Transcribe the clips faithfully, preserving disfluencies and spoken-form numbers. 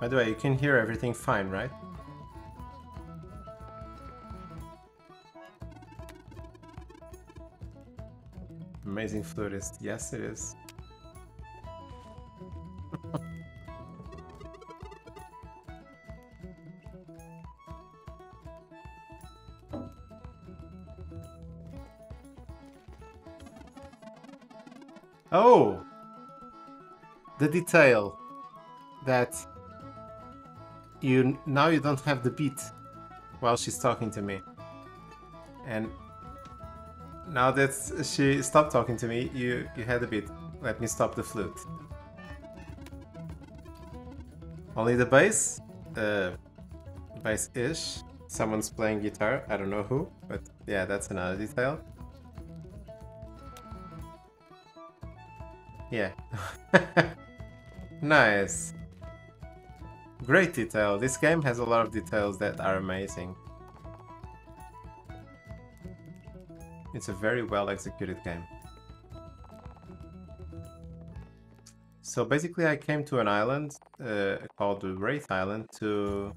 By the way, you can hear everything fine, right? Amazing flutist. Yes, it is. Oh! The detail that you now you don't have the beat while she's talking to me. And now that she stopped talking to me, you, you had a beat. Let me stop the flute. Only the bass? Uh, bass-ish. Someone's playing guitar, I don't know who, but yeah, that's another detail. Yeah. Nice. Great detail. This game has a lot of details that are amazing. It's a very well executed game. So basically I came to an island uh, called the Wraith Island to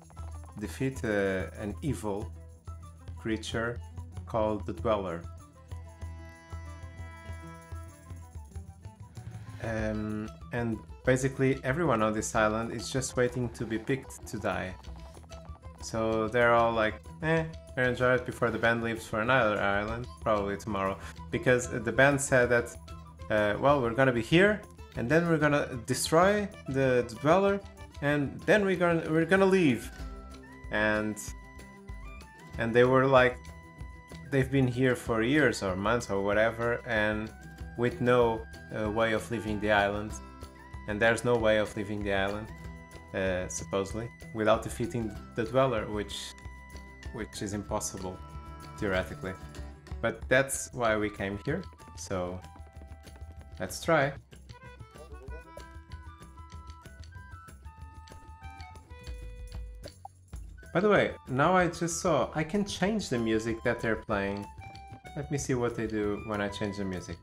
defeat uh, an evil creature called the Dweller. Um, and basically everyone on this island is just waiting to be picked to die. So they're all like, eh, I enjoy it before the band leaves for another island, probably tomorrow. Because the band said that, uh, well, we're gonna be here, and then we're gonna destroy the, the dweller, and then we're gonna, we're gonna leave. And, and they were like, they've been here for years or months or whatever, and with no uh, way of leaving the island, and there's no way of leaving the island, uh, supposedly, without defeating the Dweller, which which is impossible, theoretically. But that's why we came here, so let's try. By the way, now I just saw, I can change the music that they're playing. Let me see what they do when I change the music.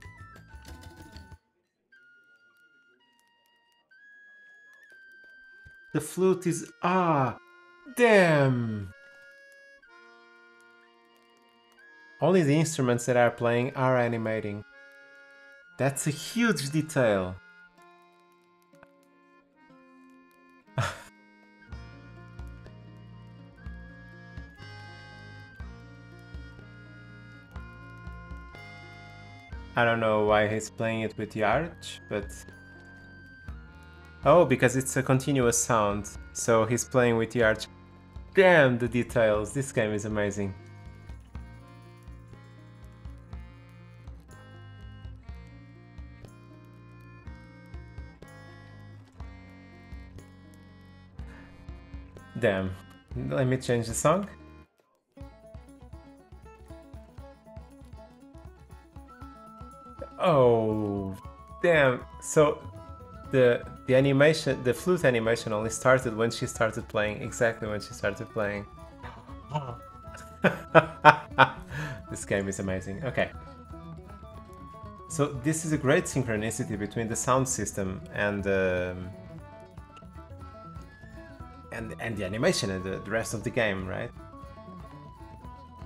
The flute is... ah! Damn! Only the instruments that are playing are animating. That's a huge detail! I don't know why he's playing it with the arch, but... oh, because it's a continuous sound, so he's playing with the arch. Damn the details, this game is amazing. Damn, let me change the song. Oh, damn, so... The, the animation, the flute animation only started when she started playing, exactly when she started playing. This game is amazing. Okay. So this is a great synchronicity between the sound system and um, and, and the animation and the, the rest of the game, right?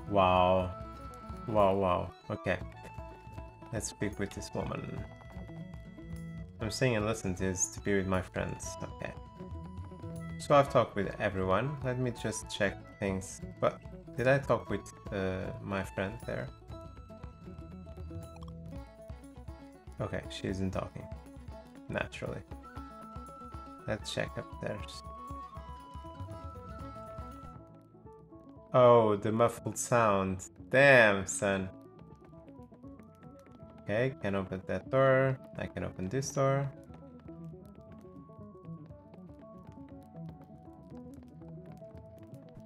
Wow. Wow, wow. Okay. Let's speak with this woman. I'm saying and listen to this to be with my friends. Okay. So I've talked with everyone. Let me just check things. But did I talk with uh, my friend there? Okay, she isn't talking. Naturally. Let's check upstairs. Oh, the muffled sound. Damn, son. Okay, can open that door. I can open this door.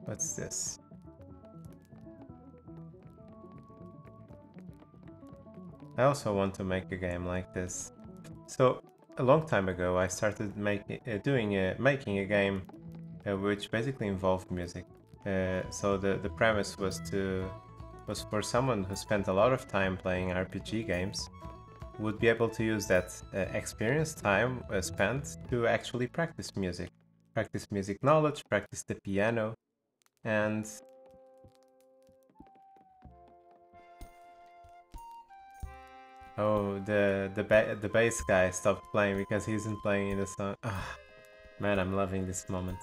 What's this? I also want to make a game like this. So a long time ago, I started making, uh, doing, a, making a game uh, which basically involved music. Uh, so the the premise was to. was for someone who spent a lot of time playing R P G games, would be able to use that uh, experience time uh, spent to actually practice music. practice music knowledge, practice the piano, and oh, the the ba the bass guy stopped playing because he isn't playing in the song. Oh, man, I'm loving this moment.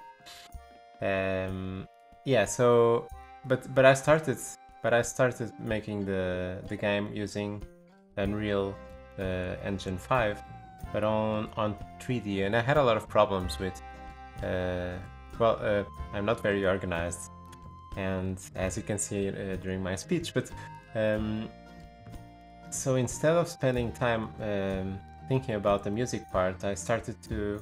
Um, yeah. So, but but I started, but I started making the the game using Unreal uh, Engine five, but on on three D, and I had a lot of problems with. Uh, well, uh, I'm not very organized, and as you can see uh, during my speech, but. Um, So instead of spending time um, thinking about the music part, I started to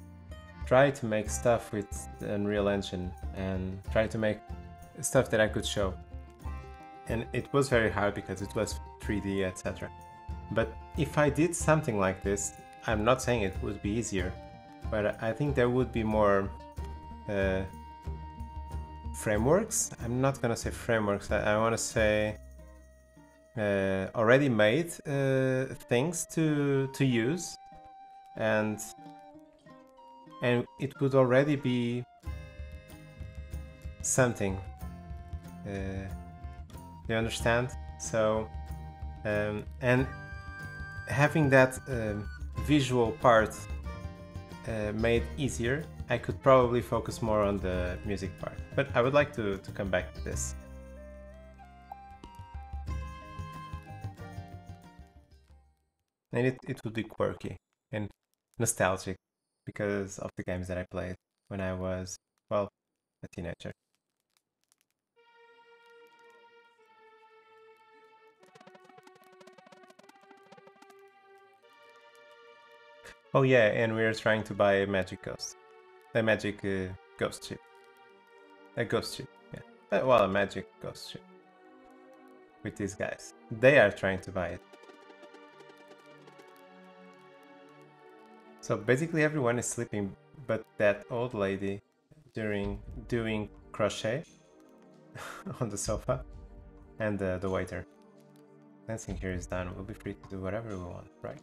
try to make stuff with Unreal Engine and try to make stuff that I could show. And it was very hard because it was three D, et cetera. But if I did something like this, I'm not saying it would be easier, but I think there would be more uh, frameworks. I'm not gonna say frameworks, I, I wanna say... Uh, already made uh, things to to use, and and it would already be something. Uh, you understand? So um, and having that um, visual part uh, made easier, I could probably focus more on the music part. But I would like to to come back to this. And it, it would be quirky and nostalgic because of the games that I played when I was, well, a teenager. Oh yeah, and we are trying to buy a magic ghost. A magic uh, ghost ship. A ghost ship, yeah. Uh, well, a magic ghost ship. With these guys. They are trying to buy it. So basically everyone is sleeping but that old lady during doing crochet on the sofa and uh, the waiter. Dancing here is done, we'll be free to do whatever we want, right?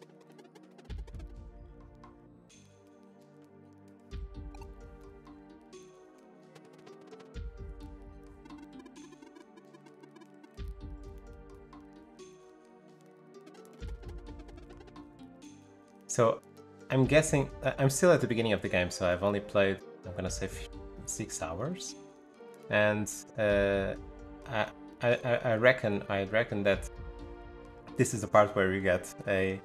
So I'm guessing, I'm still at the beginning of the game, so I've only played, I'm gonna say, six hours. And uh, I, I, I reckon, I reckon that this is the part where you get a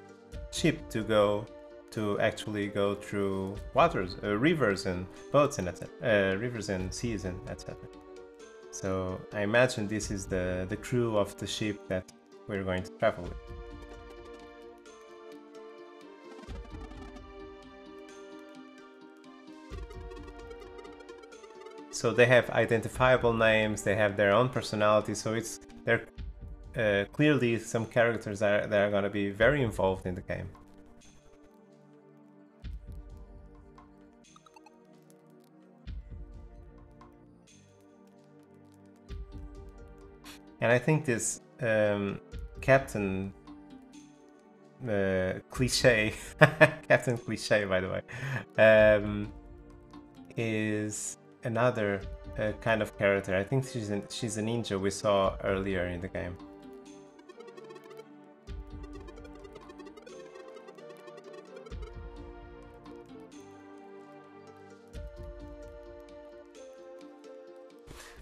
ship to go, to actually go through waters, uh, rivers and boats and et cetera, uh, rivers and seas and et cetera. So I imagine this is the, the crew of the ship that we're going to travel with. So they have identifiable names, they have their own personality, so it's they're uh, clearly some characters that are, that are going to be very involved in the game. And I think this um, Captain uh, Cliché, Captain Cliché by the way, um, is... another uh, kind of character. I think she's an, she's a ninja we saw earlier in the game.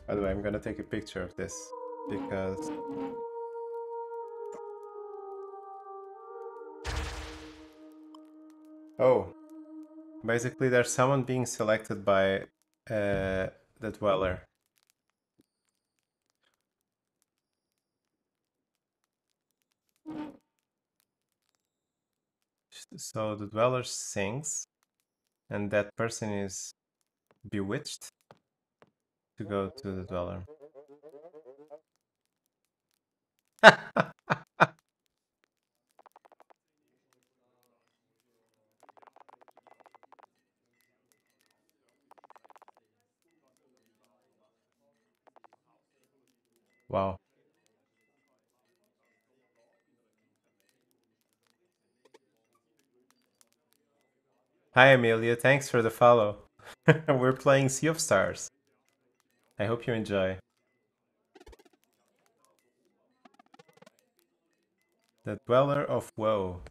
By the way, I'm gonna take a picture of this because oh, basically there's someone being selected by Uh, the Dweller. So the Dweller sings, and that person is bewitched to go to the Dweller. Wow. Hi Amelia, thanks for the follow. We're playing Sea of Stars. I hope you enjoy. The Dweller of Woe.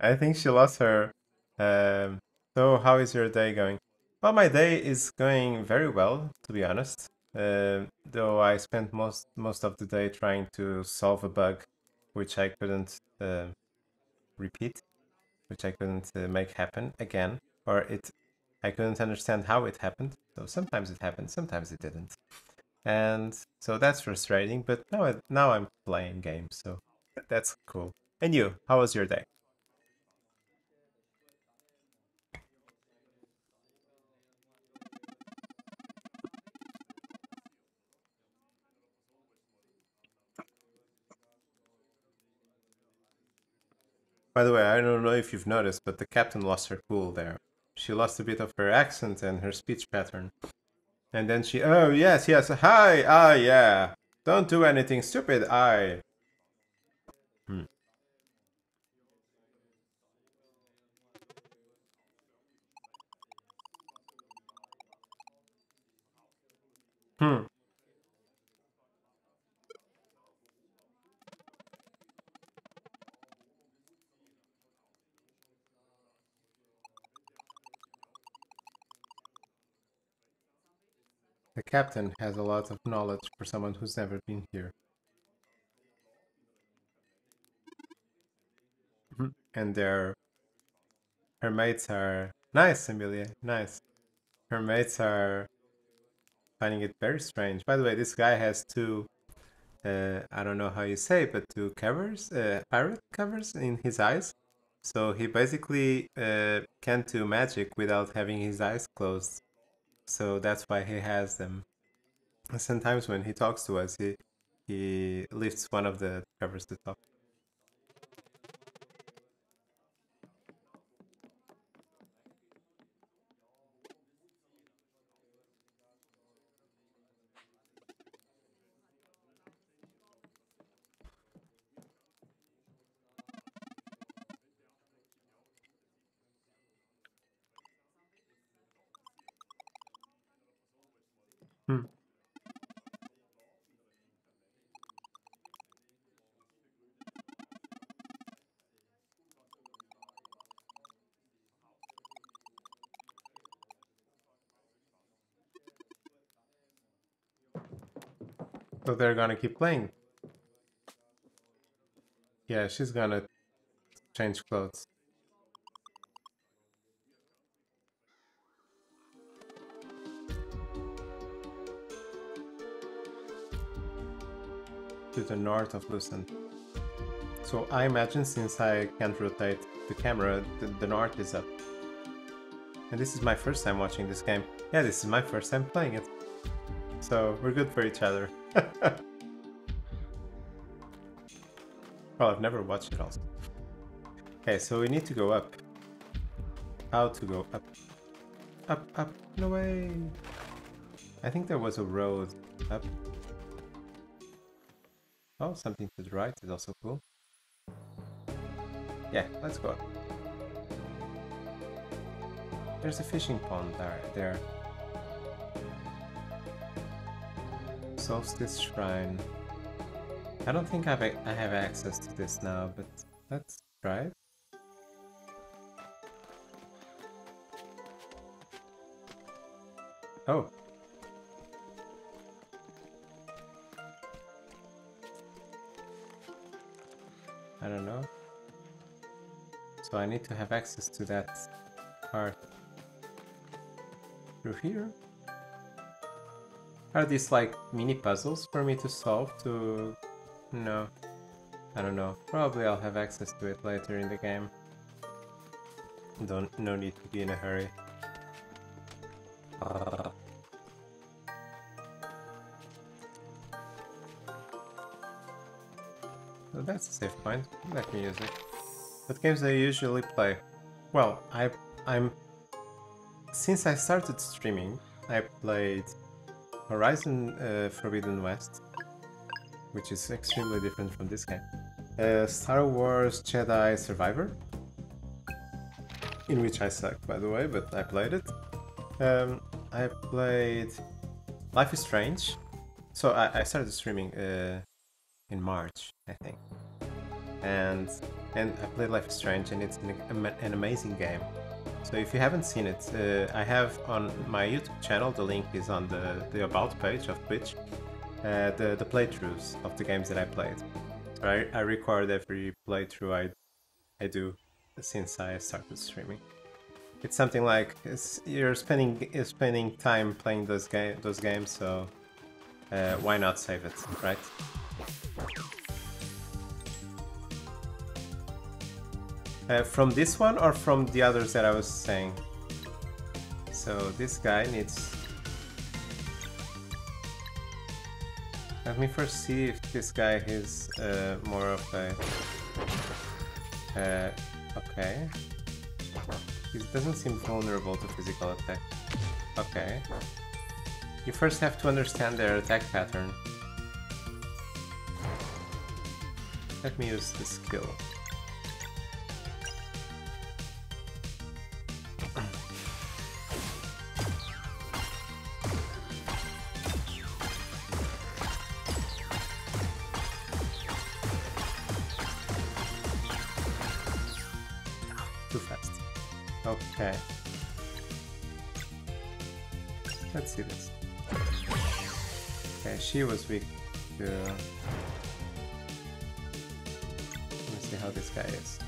I think she lost her. Um, so how is your day going? Well, my day is going very well, to be honest. Uh, though I spent most most of the day trying to solve a bug, which I couldn't uh, repeat, which I couldn't uh, make happen again, or it, I couldn't understand how it happened. So sometimes it happened, sometimes it didn't, and so that's frustrating. But now I, now I'm playing games, so that's cool. And you, how was your day? By the way, I don't know if you've noticed, but the captain lost her cool there. She lost a bit of her accent and her speech pattern. And then she... Oh, yes, yes, hi, ah, yeah. Don't do anything stupid, I... Hmm. Hmm. The captain has a lot of knowledge for someone who's never been here. And their, her mates are... Nice, Amelia, nice. Her mates are finding it very strange. By the way, this guy has two, uh, I don't know how you say, but two covers, uh, pirate covers in his eyes. So he basically uh, can't do magic without having his eyes closed. So that's why he has them. And sometimes when he talks to us, he, he lifts one of the covers to talk. Hmm. So they're gonna keep playing. Yeah, she's gonna change clothes. To the north of Lucent. So I imagine, since I can't rotate the camera, the, the north is up. And this is my first time watching this game. Yeah, this is my first time playing it. So we're good for each other. Well, I've never watched it also. Okay, so we need to go up. How to go up? Up, up, no way. I think there was a road up. Oh, something to the right is also cool. Yeah, let's go up. There's a fishing pond there. there. Solstice Shrine. I don't think I've, I have access to this now, but let's try it. Oh. I don't know. So I need to have access to that part. Through here? Are these like mini puzzles for me to solve to... No. I don't know. Probably I'll have access to it later in the game. Don't, no need to be in a hurry. Uh, well, that's a safe point. Like music. What games I usually play? Well, I I'm since I started streaming, I played Horizon uh, Forbidden West, which is extremely different from this game. Uh, Star Wars Jedi Survivor, in which I suck, by the way, but I played it. Um, I played Life is Strange, so I, I started streaming uh, in March, I think, and and I played Life is Strange, and it's an, an amazing game. So if you haven't seen it, uh, I have on my YouTube channel, the link is on the, the About page of Twitch, uh, the, the playthroughs of the games that I played. So I, I record every playthrough I, I do since I started streaming. It's something like it's, you're spending you're spending time playing those game those games, so uh, why not save it, right? Uh, from this one or from the others that I was saying? So this guy needs. Let me first see if this guy is uh, more of a. Uh, okay. He doesn't seem vulnerable to physical attack. Okay. You first have to understand their attack pattern. Let me use the skill. Okay. Let's see this. Okay, she was weak too. Let me see how this guy is.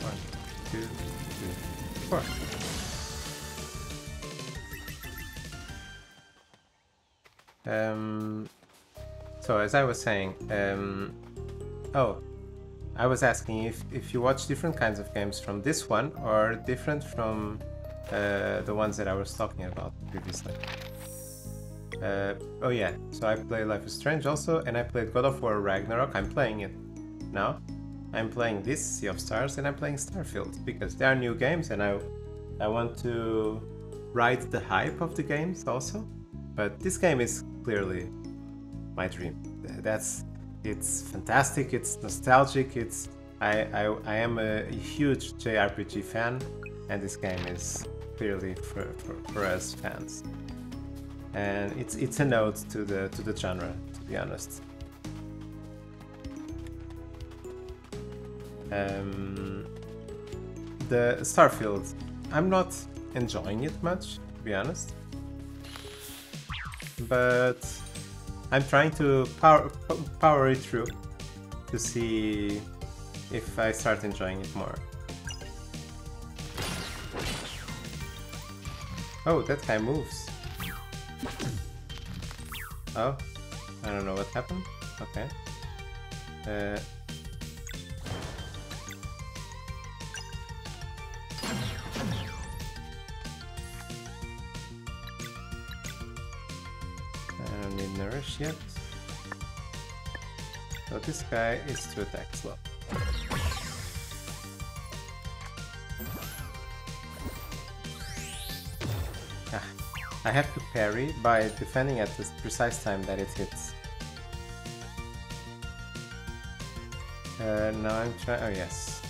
One, two, three, four. Um. So as I was saying, um. Oh. I was asking if, if you watch different kinds of games from this one or different from uh, the ones that I was talking about previously. Uh, oh yeah, so I play Life is Strange also, and I played God of War Ragnarok. I'm playing it now. I'm playing this, Sea of Stars, and I'm playing Starfield, because they are new games and I, I want to ride the hype of the games also. But this game is clearly my dream. That's... It's fantastic, it's nostalgic, it's... I, I, I am a huge J R P G fan, and this game is clearly for, for, for us fans. And it's it's an ode to the, to the genre, to be honest. Um, the Starfield, I'm not enjoying it much, to be honest. But... I'm trying to power, power it through to see if I start enjoying it more. Oh, that guy moves. Oh, I don't know what happened. Okay. Uh, Nourish yet. So this guy is to attack slow. Ah, I have to parry by defending at the precise time that it hits. Uh, now I'm trying. Oh yes.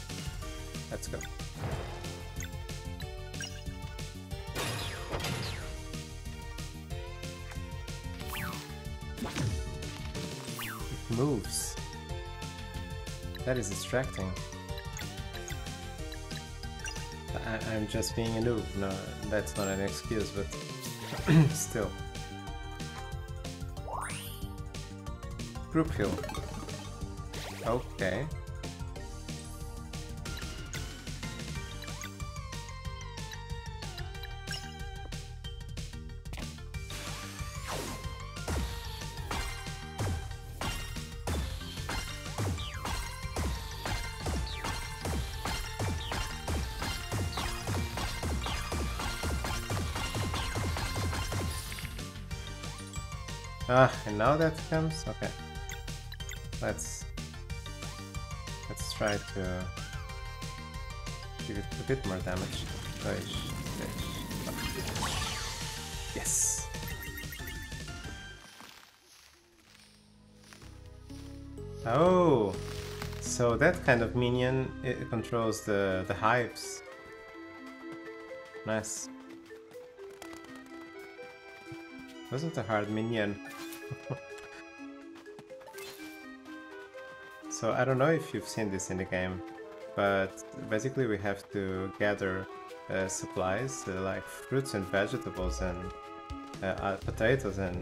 Let's go. Moves. That is distracting. I I'm just being a noob. No, that's not an excuse, but still. Group heal. Okay. Ah, uh, and now that comes? Okay. Let's... Let's try to... give it a bit more damage. Yes! Oh! So that kind of minion, it controls the, the hives. Nice. Wasn't a hard minion. So I don't know if you've seen this in the game, but basically we have to gather uh, supplies uh, like fruits and vegetables and uh, uh, potatoes and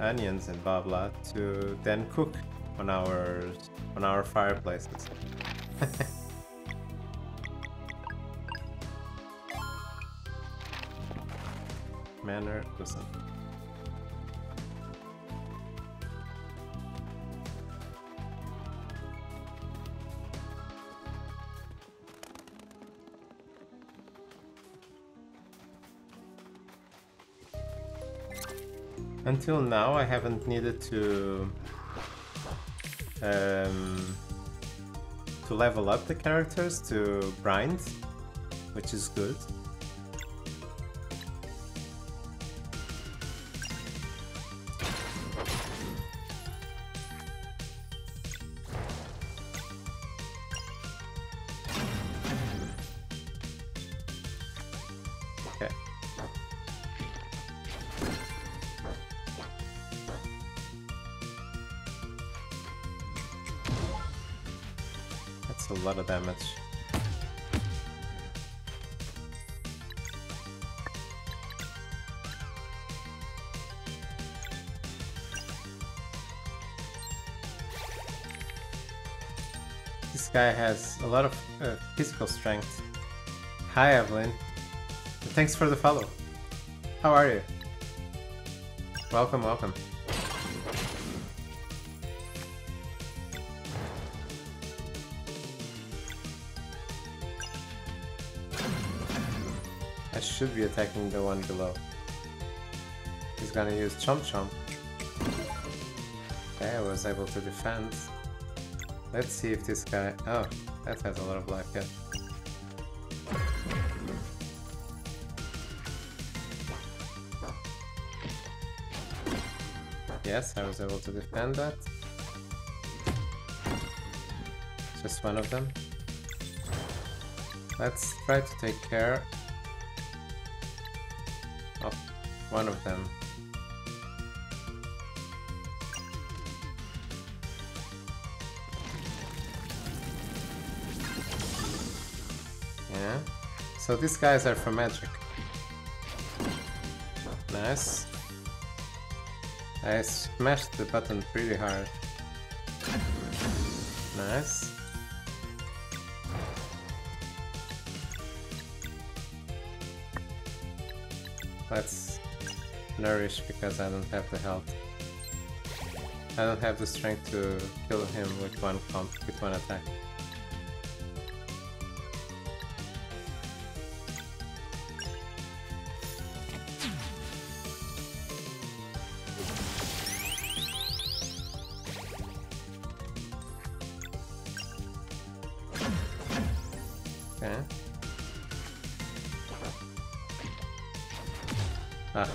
onions and blah blah to then cook on our on our fireplaces. Manor doesn't. Until now, I haven't needed to um, to level up the characters to grind, which is good. Damage. This guy has a lot of uh, physical strength. Hi Evelyn, thanks for the follow. How are you? Welcome, welcome. Should be attacking the one below. He's gonna use Chomp Chomp. Okay, I was able to defend. Let's see if this guy... Oh, that has a lot of life, yeah. Yes, I was able to defend that. Just one of them. Let's try to take care one of them. Yeah. So these guys are for magic. Nice. I smashed the button pretty hard. Nice. Let's nourish because I don't have the health. I don't have the strength to kill him with one comp, with one attack. Okay. Ah.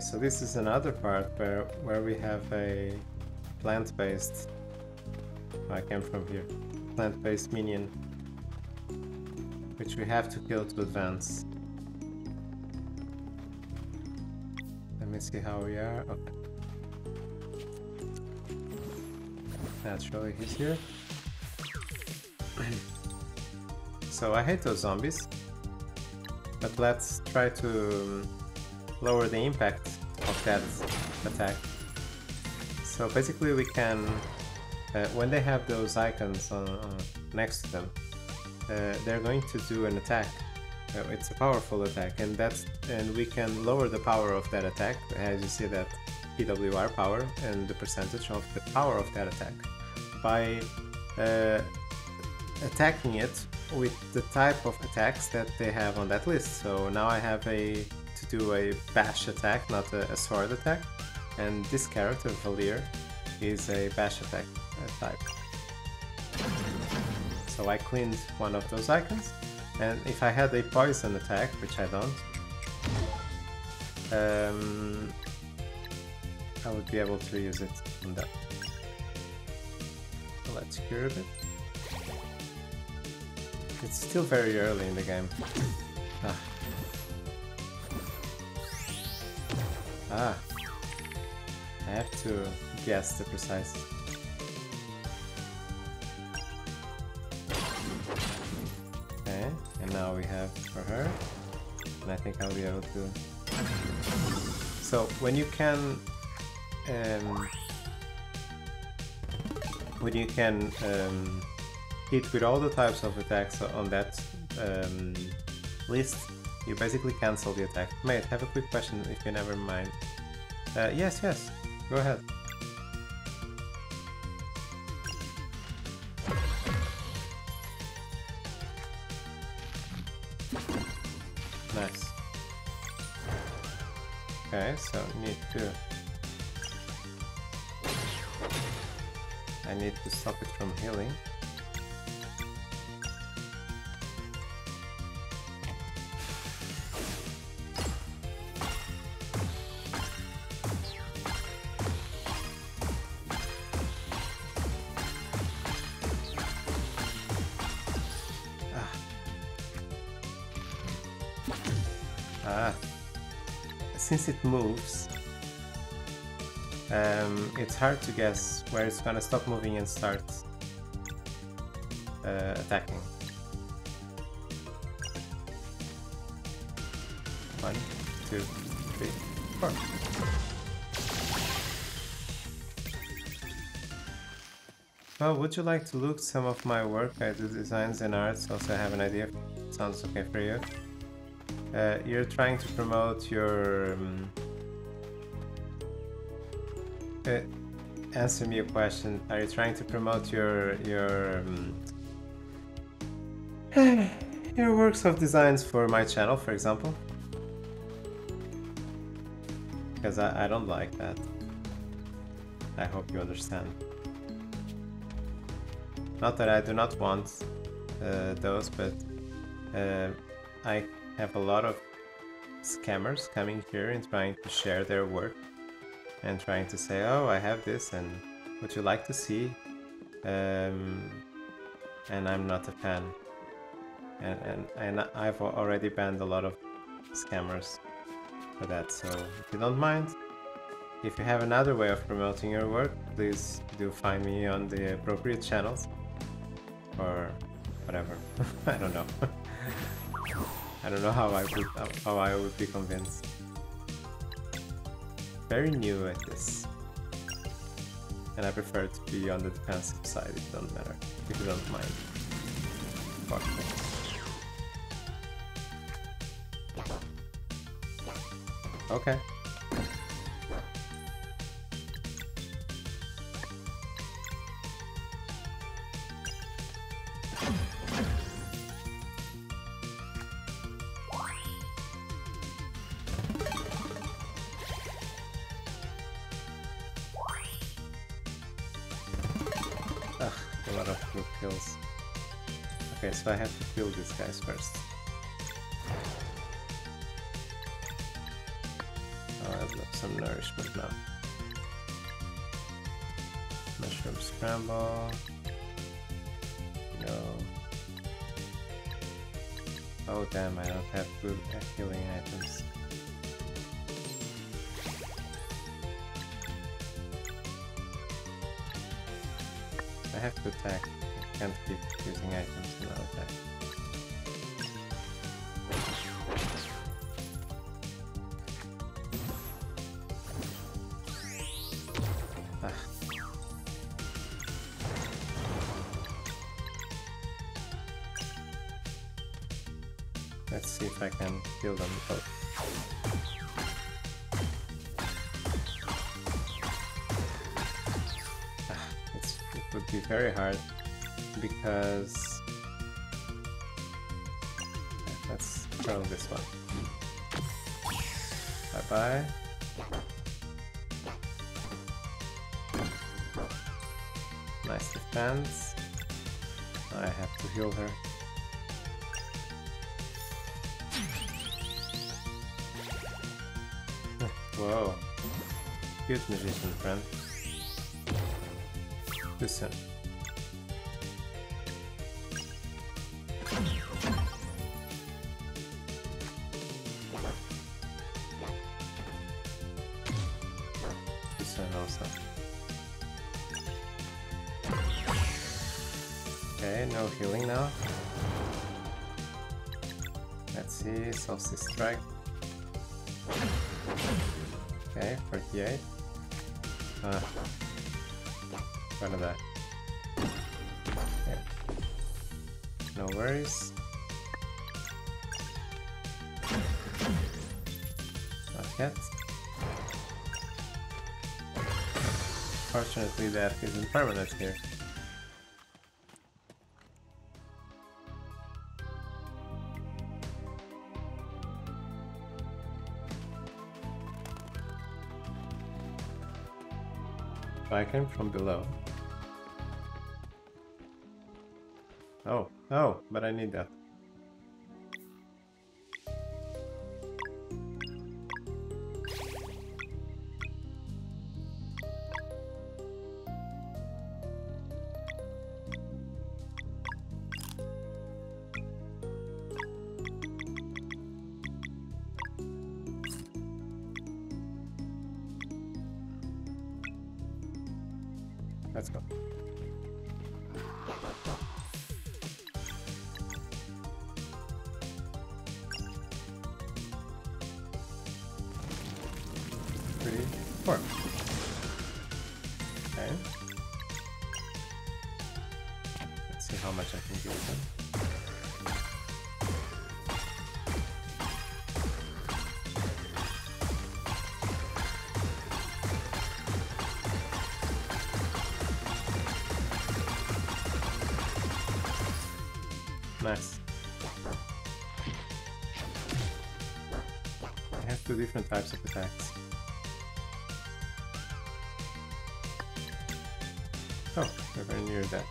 So this is another part where, where we have a plant-based... Oh, I came from here. Plant-based minion. Which we have to kill to advance. Let me see how we are. Okay. Naturally he's here. So I hate those zombies. But let's try to lower the impact of that attack. So basically we can, uh, when they have those icons on, on next to them, uh, they're going to do an attack. Uh, it's a powerful attack, and that's and we can lower the power of that attack, as you see that P W R power and the percentage of the power of that attack, by uh, attacking it with the type of attacks that they have on that list. So now I have a to do a bash attack, not a, a sword attack, and this character Valir is a bash attack uh, type. So I cleaned one of those icons, and if I had a poison attack, which I don't, um, I would be able to use it on that. So let's cure a bit. It's still very early in the game. Ah. Ah. I have to guess the precise. Okay, and now we have for her. And I think I'll be able to... So, when you can... Um, when you can... Um, hit with all the types of attacks on that um, list, you basically cancel the attack. Mate, have a quick question if you never mind. Uh, yes, yes, go ahead. Nice. Okay, so need to... I need to stop it from healing. Since it moves, um, it's hard to guess where it's gonna stop moving and start uh, attacking. One, two, three, four. Well, would you like to look at some of my work? I do designs and arts, also have an idea. Sounds okay for you. Uh, you're trying to promote your... Um, uh, answer me a question. Are you trying to promote your... your... Um, your works of designs for my channel, for example? Because I, I don't like that. I hope you understand. Not that I do not want uh, those, but... Uh, I... have a lot of scammers coming here and trying to share their work and trying to say, oh, I have this and would you like to see? Um, and I'm not a fan. And, and, and I've already banned a lot of scammers for that, so if you don't mind, if you have another way of promoting your work, please do find me on the appropriate channels or whatever, I don't know. I don't know how I would how I would be convinced. Very new at this, and I prefer to be on the defensive side. It doesn't matter if you don't mind. Fuck it. Okay. I have to kill these guys first. Oh, I've got some nourishment now. Mushroom scramble. No. Oh damn, I don't have good healing items. I have to attack. Can't keep using items in our attack. Ah. Let's see if I can kill them both. It's, it would be very hard because let's throw this one. Bye bye. Nice defense. I have to heal her. Whoa. Good musician, friend. Too soon. Too soon also. Okay, no healing now. Let's see, Solstice Strike. Okay, forty-eight. Ah, gonna die. Okay. No worries. Not yet. Fortunately, death isn't permanent here. I came from below. Oh, oh, but I need that. Let's go. Three, four. Okay. Let's see how much I can give them. Nice. I have two different types of attacks. Oh, we're very near that.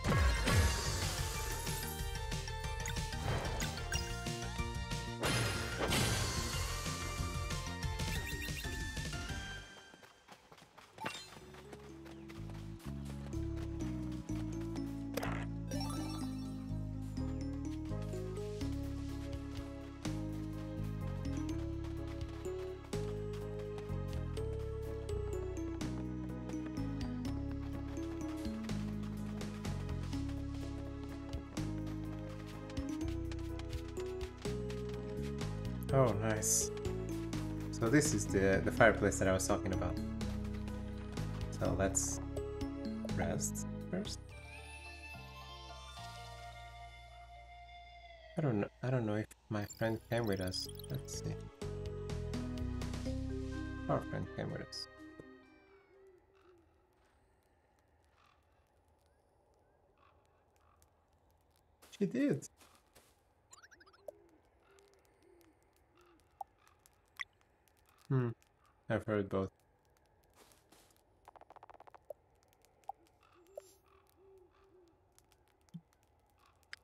Oh, nice. So this is the, the fireplace that I was talking about. So let's rest first. I don't know, I don't know if my friend came with us. Let's see. Our friend came with us. She did. Hmm, I've heard both.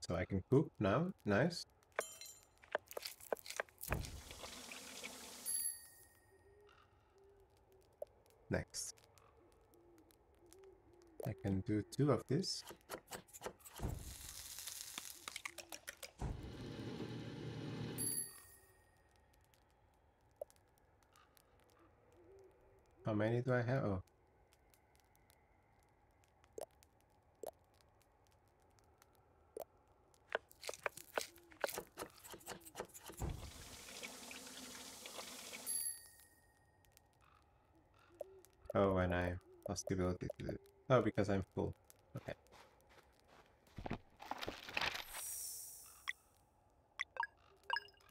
So I can cook now, nice. Next. I can do two of this. How many do I have? Oh. Oh, and I lost the ability to do it. Oh, because I'm full. Okay.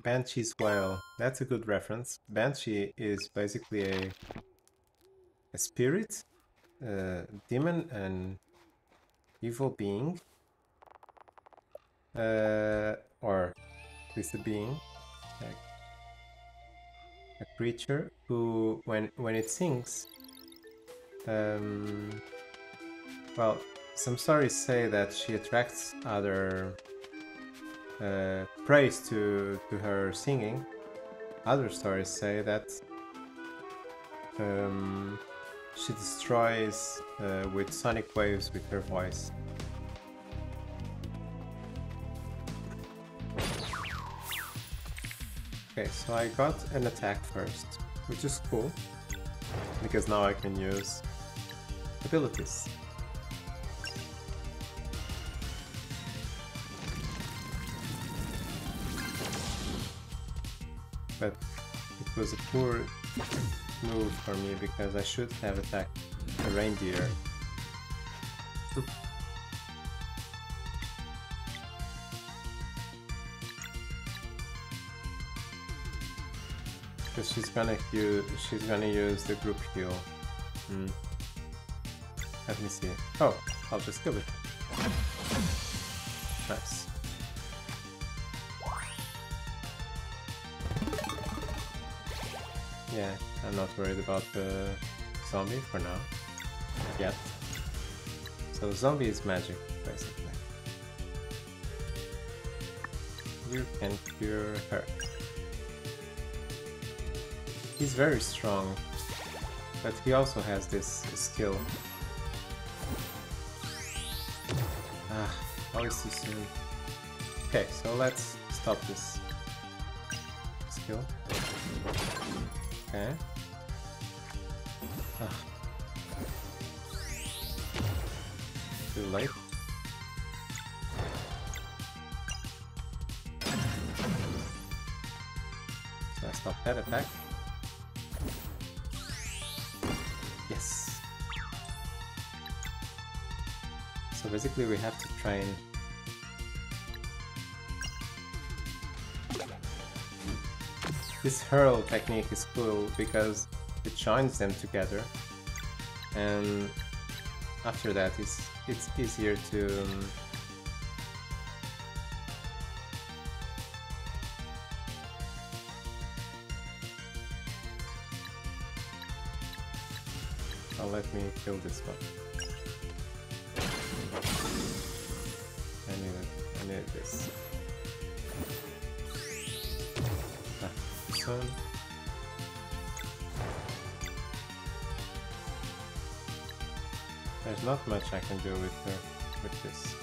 Banshee's Wail. That's a good reference. Banshee is basically a, a spirit, a demon, an evil being, uh, or at least a being, a, a creature who, when when it sings, um, well, some stories say that she attracts other. Uh, praise to, to her singing. Other stories say that um, she destroys uh, with sonic waves with her voice. Okay, so I got an attack first, which is cool, because now I can use abilities. But it was a poor move for me because I should have attacked the reindeer. Because she's gonna use she's gonna use the group heal. Mm. Let me see. Oh, I'll just kill it. Nice. Yeah, I'm not worried about the zombie for now, yet. So zombie is magic, basically. You can cure her. He's very strong, but he also has this skill. Ah, always too soon. Okay, so let's stop this skill. Okay. Ah. Too late. So I stop that attack. Yes. So basically we have to train. This hurl technique is cool because it joins them together, and after that it's, it's easier to um, oh, let me kill this one. I need it. I need this. Soon. There's not much I can do with her, with this.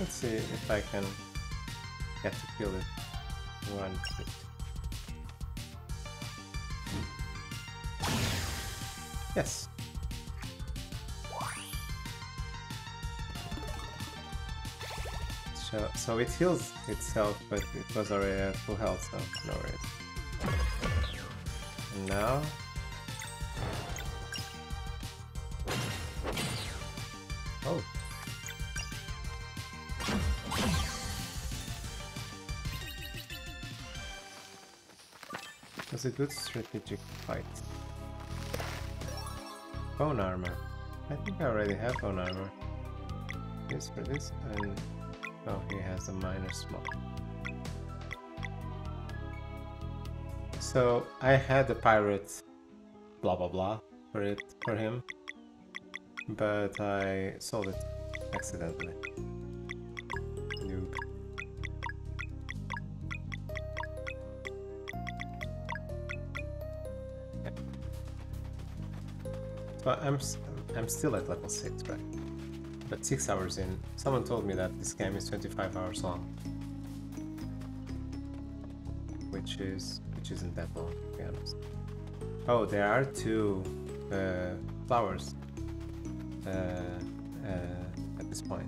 Let's see if I can get to kill it one hit. Yes. So, so it heals itself, but it was already at full health, so no worries. And now... Oh! It was a good strategic fight. Bone armor. I think I already have bone armor. This for this and... Oh, he has a minor smoke. So I had the pirate blah blah blah for it for him, but I sold it accidentally. Noob. Okay. But I'm I'm still at level six, right? But six hours in. Someone told me that this game is twenty-five hours long, which is which isn't that long, to be honest. Oh, there are two uh, flowers uh, uh, at this point.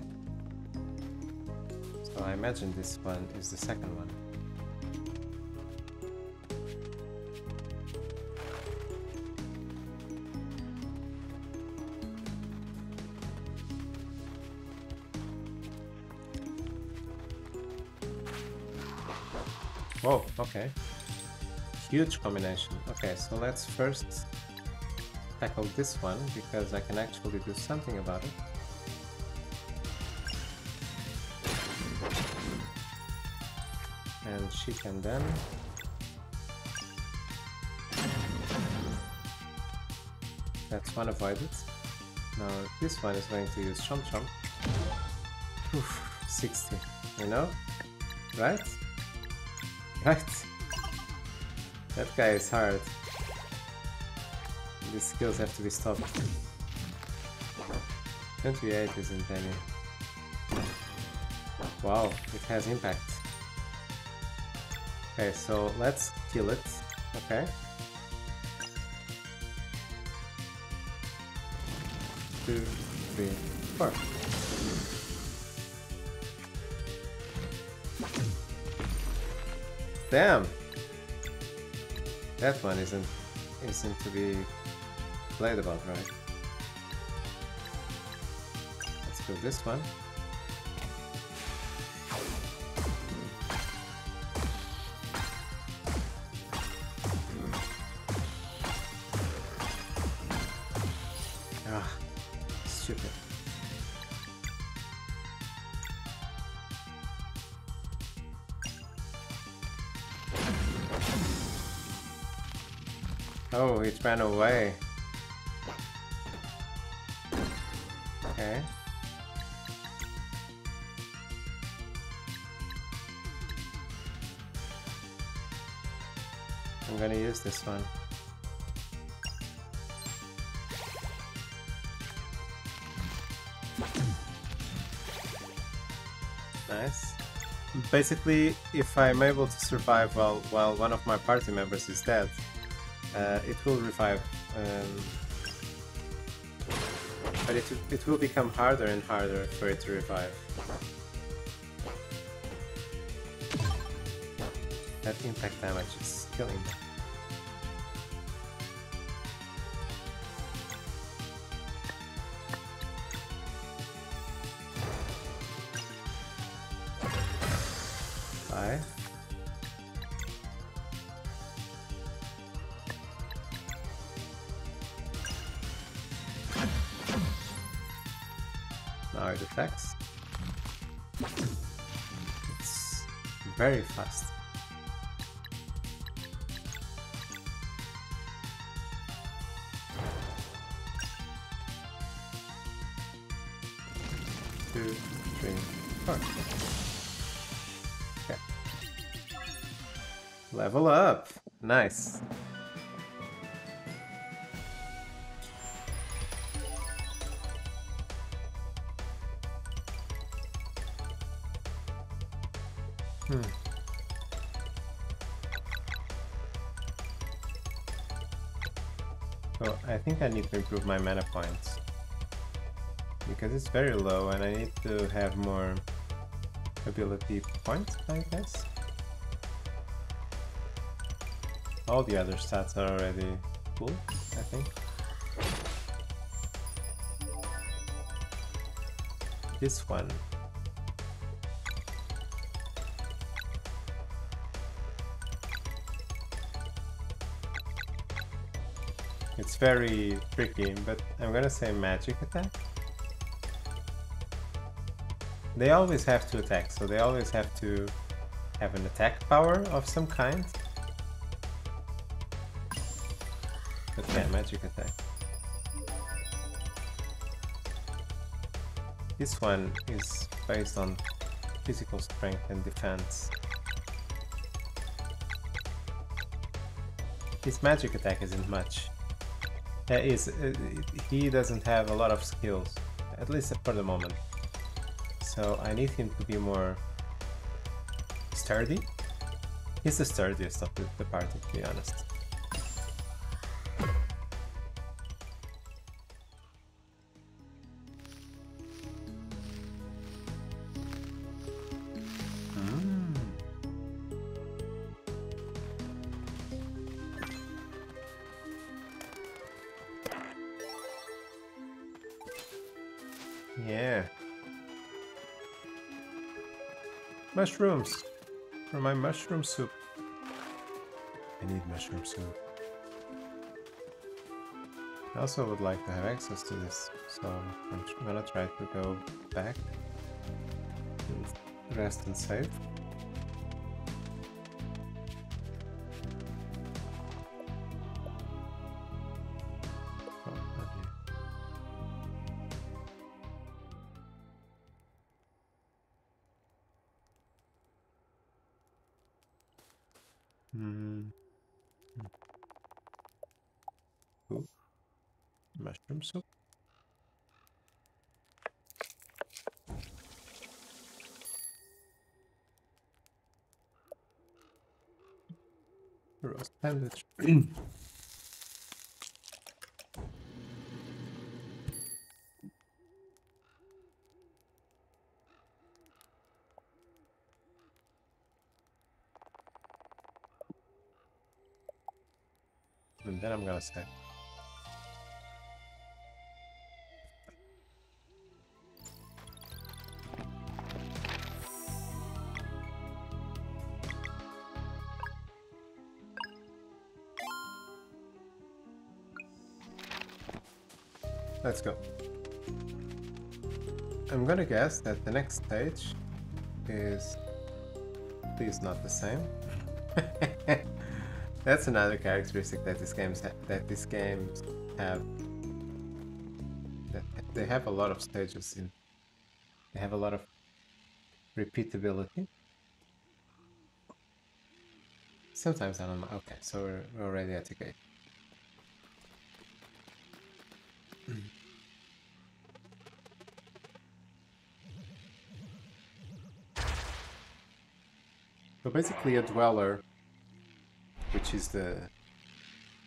So I imagine this one is the second one. Whoa, okay. Huge combination. Okay, so let's first tackle this one, because I can actually do something about it. And she can then... That's one avoided. Now this one is going to use Chomp Chomp. Oof, sixty. You know? Right? Right? That guy is hard. These skills have to be stopped. twenty-eight isn't any. Wow, it has impact. Okay, so let's kill it. Okay. Two, three, four. Damn! That one isn't isn't to be played about, right? Let's kill this one. It ran away. Okay. I'm gonna use this one. Nice. Basically, if I'm able to survive while while one of my party members is dead, Uh, it will revive, um, but it, it will become harder and harder for it to revive. That impact damage is killing me. Very fast. Two, three, four. Okay. Level up! Nice. I need to improve my mana points because it's very low, and I need to have more ability points, I guess. All the other stats are already full, I think. This one. It's very tricky, but I'm gonna say magic attack. They always have to attack, so they always have to have an attack power of some kind. But yeah, magic attack. This one is based on physical strength and defense. His magic attack isn't much. Uh, is, uh, he doesn't have a lot of skills, at least for the moment. So I need him to be more sturdy. He's the sturdiest of the, the party, to be honest. Mushrooms for my mushroom soup. I need mushroom soup. I also would like to have access to this, so I'm gonna try to go back and rest and save. Soup. Roast sandwich. And then I'm gonna say. Let's go. I'm gonna guess that the next stage is please not the same. That's another characteristic that this game's ha that these games have. That they have a lot of stages in. They have a lot of repeatability. Sometimes I don't know. Okay, so we're, we're already at the gate. So basically a dweller, which is the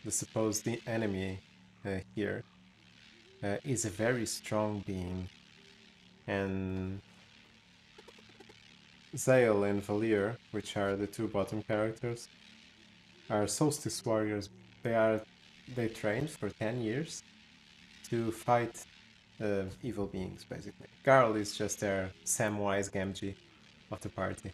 the supposed enemy uh, here, uh, is a very strong being, and Zael and Valir, which are the two bottom characters, are solstice warriors. They are they trained for ten years to fight uh, evil beings, basically. Garl is just their Samwise Gamgee of the party.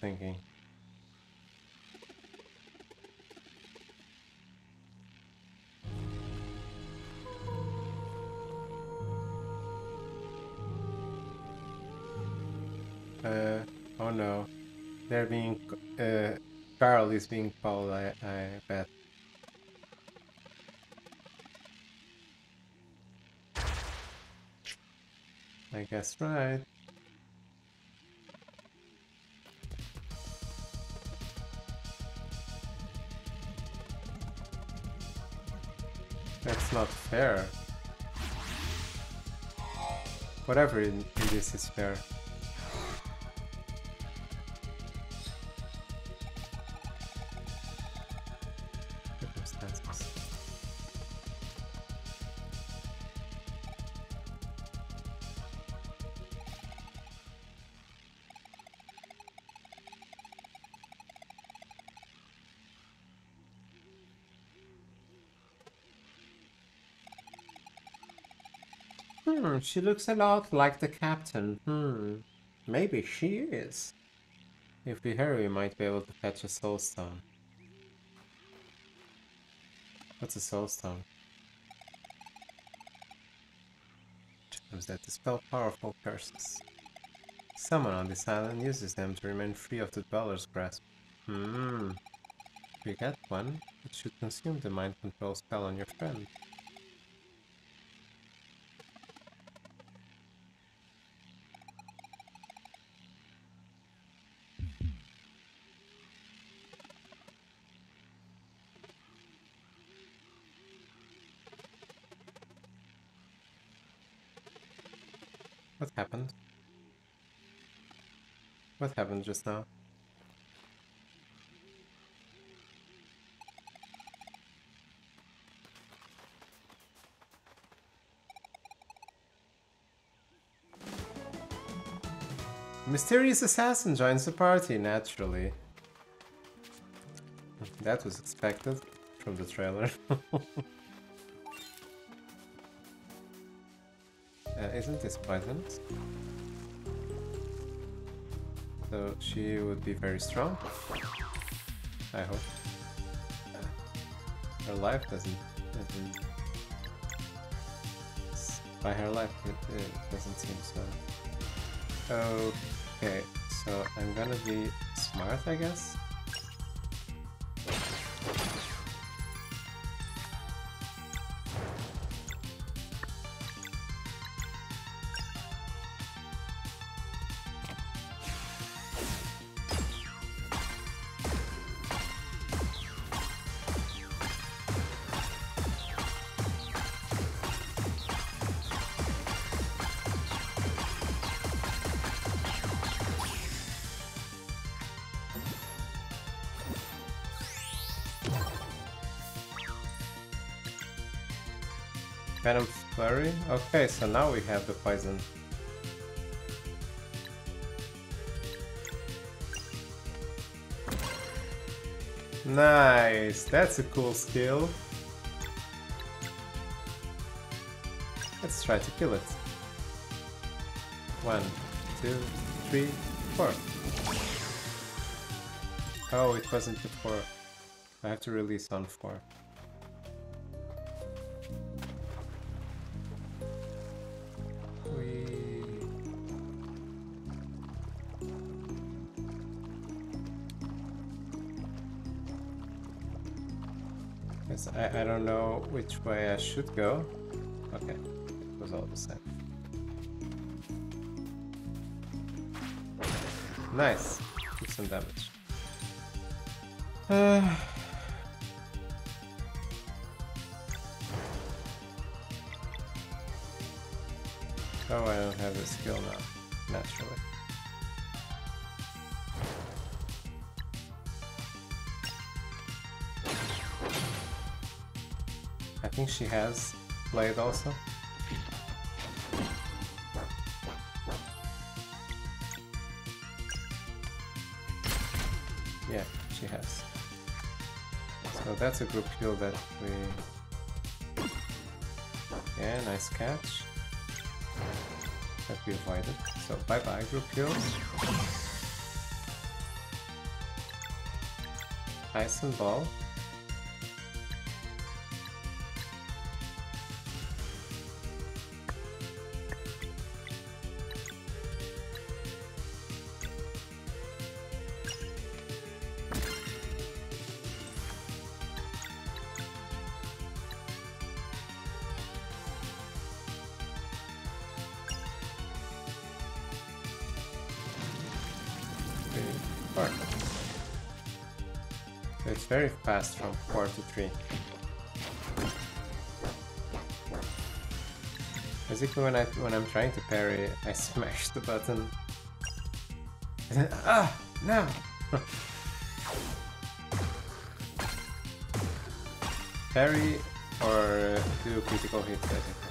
Thinking. Uh, oh no, they're being, uh, Garl is being followed, I, I bet. I guess right. Not fair. Whatever in, in this is fair. Circumstances. Hmm, she looks a lot like the captain. Hmm, maybe she is. If we hurry, we might be able to fetch a soul stone. What's a soul stone? Gems that dispel powerful curses. Someone on this island uses them to remain free of the dweller's grasp. Hmm. If you get one, it should consume the mind control spell on your friend. What happened just now? Mysterious assassin joins the party, naturally. That was expected from the trailer. uh, isn't this pleasant? So she would be very strong. I hope. Her life doesn't... doesn't by her life, it, it doesn't seem so... Okay, so I'm gonna be smart, I guess. Venom Flurry? Okay, so now we have the poison. Nice! That's a cool skill. Let's try to kill it. One, two, three, four. Oh, it wasn't before. I have to release on four. I don't know which way I should go. Okay, it was all the same. Nice, took some damage. Uh... Oh, I don't have the skill now, naturally. I think she has played also. Yeah, she has. So that's a group heal that we... Yeah, nice catch. That we avoided. So bye-bye group heals. Ice and ball. Very fast from four to three. Basically, when I when I'm trying to parry, I smash the button. And then, ah, no! Parry or do a critical hit, basically.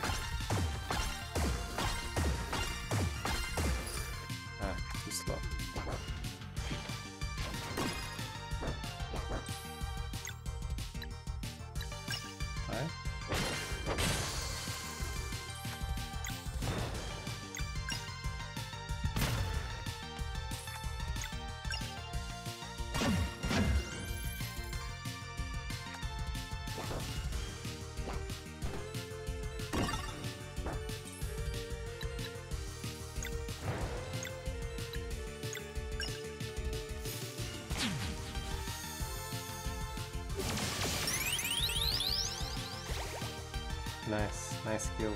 Ah, too slow. Nice, nice kill.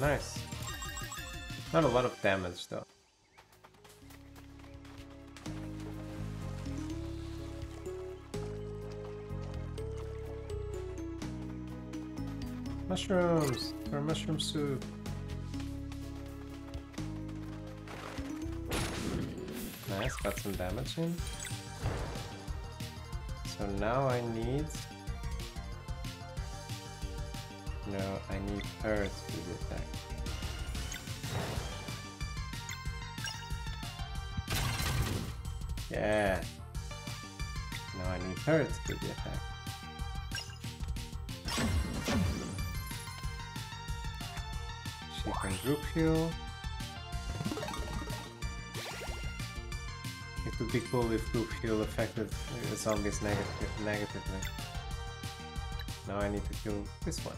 Nice. Not a lot of damage though. Mushrooms! Or mushroom soup. Nice, got some damage in. So now I need... No, I need her to do the attack. Yeah! Now I need her to do the attack. She can group heal. It would be cool if group heal affected the zombies negative negatively. Now I need to kill this one.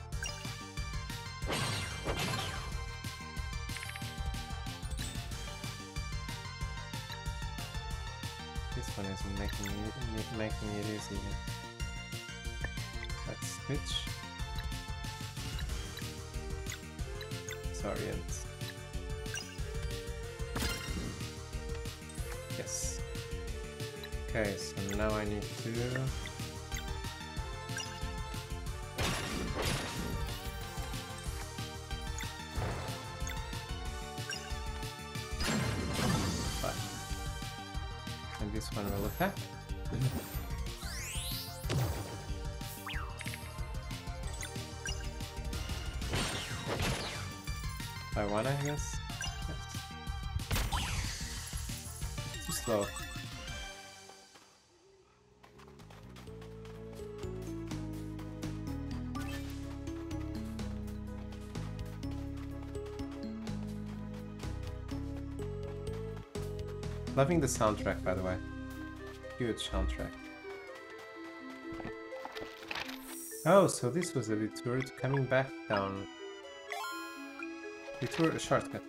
This one is making it, making it easy. Let's switch. Orient. Yes. Okay, so now I need to... But. And this one will attack. I want to, I guess. Yes. Too slow. Loving the soundtrack, by the way. Huge soundtrack. Oh, so this was a detour coming back down. We took a shortcut.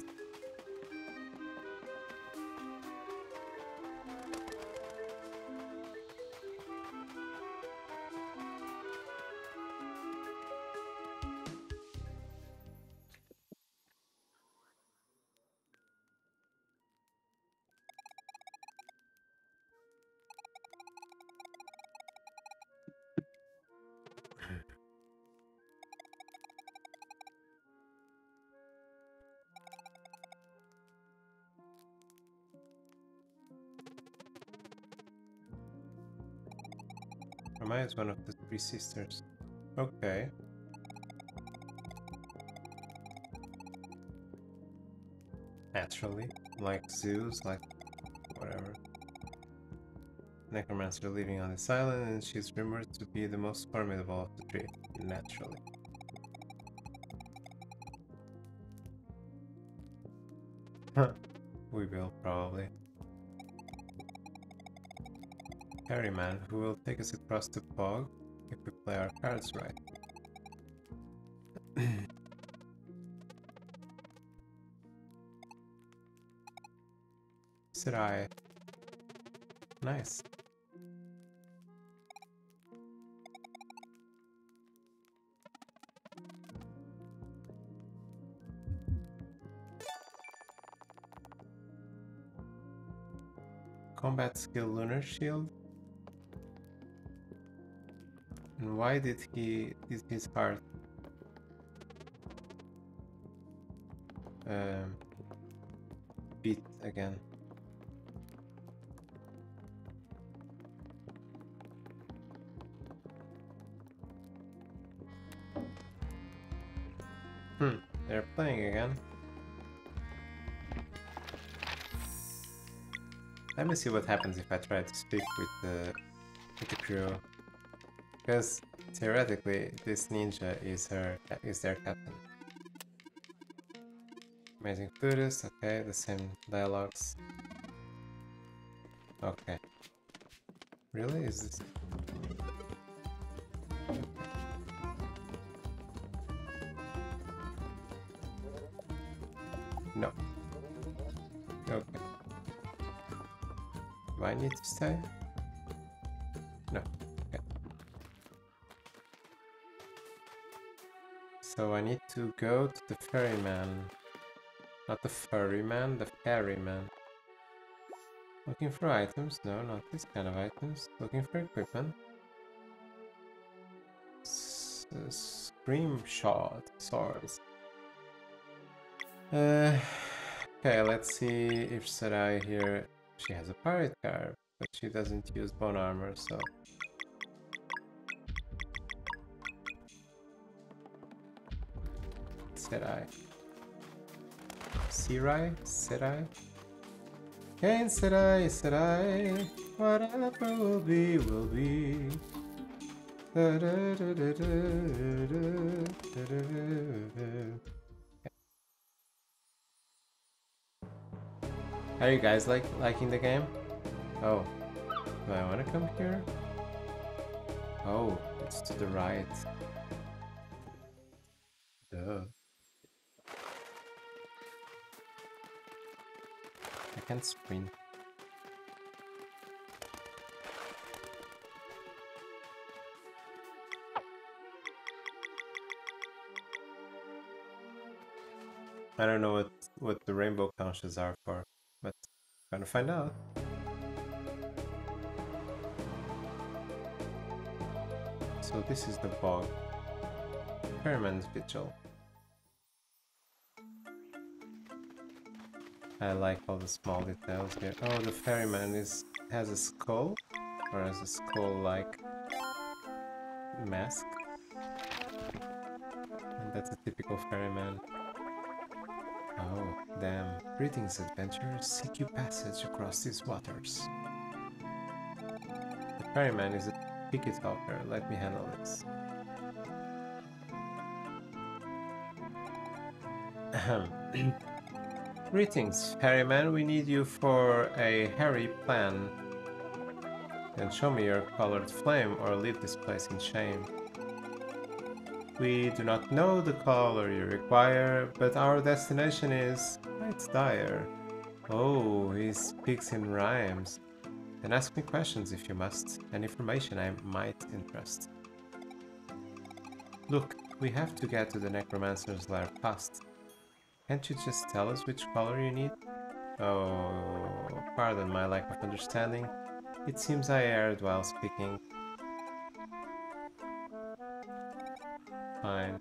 Is one of the three sisters. Okay. Naturally. Like Zeus, like whatever. Necromancers are living on this island and she's rumored to be the most formidable of the three. Naturally. Huh. We will probably. Ferryman, who will take us across the fog if we play our cards right. Serai. Nice. Combat skill Lunar Shield. And why did he did his heart? Um, beat again. Hmm, they're playing again. Let me see what happens if I try to speak with the with the crew. Because theoretically, this ninja is her is their captain. Amazing flutist. Okay, the same dialogues. Okay. Really, is this? Okay. No. Okay. Do I need to stay? No. So I need to go to the ferryman. Not the ferryman, the ferryman. Looking for items? No, not this kind of items. Looking for equipment. S Uh, screenshot source. Uh, okay, let's see if Serai here. She has a pirate card, but she doesn't use bone armor, so. Serai. Serai? Serai? And Serai, Serai, whatever will be, will be. Da, da, da, da, da, da, da, da. Are you guys like liking the game? Oh, do I want to come here? Oh, it's to the right. Duh. I can't sprint. I don't know what, what the rainbow conches are for, but I'm gonna find out. So this is the bog. Fireman's Vigil. I like all the small details here. Oh, the ferryman is has a skull, or has a skull-like mask. And that's a typical ferryman. Oh, damn. Greetings, adventurers. Seek you passage across these waters. The ferryman is a ticket hopper. Let me handle this. Ahem. Greetings, ferryman. We need you for a hairy plan. And show me your colored flame or leave this place in shame. We do not know the color you require, but our destination is quite dire. Oh, he speaks in rhymes. Then ask me questions if you must, and information I might interest. Look, we have to get to the necromancer's lair fast. Can't you just tell us which color you need? Oh, pardon my lack of understanding. It seems I erred while speaking. Fine.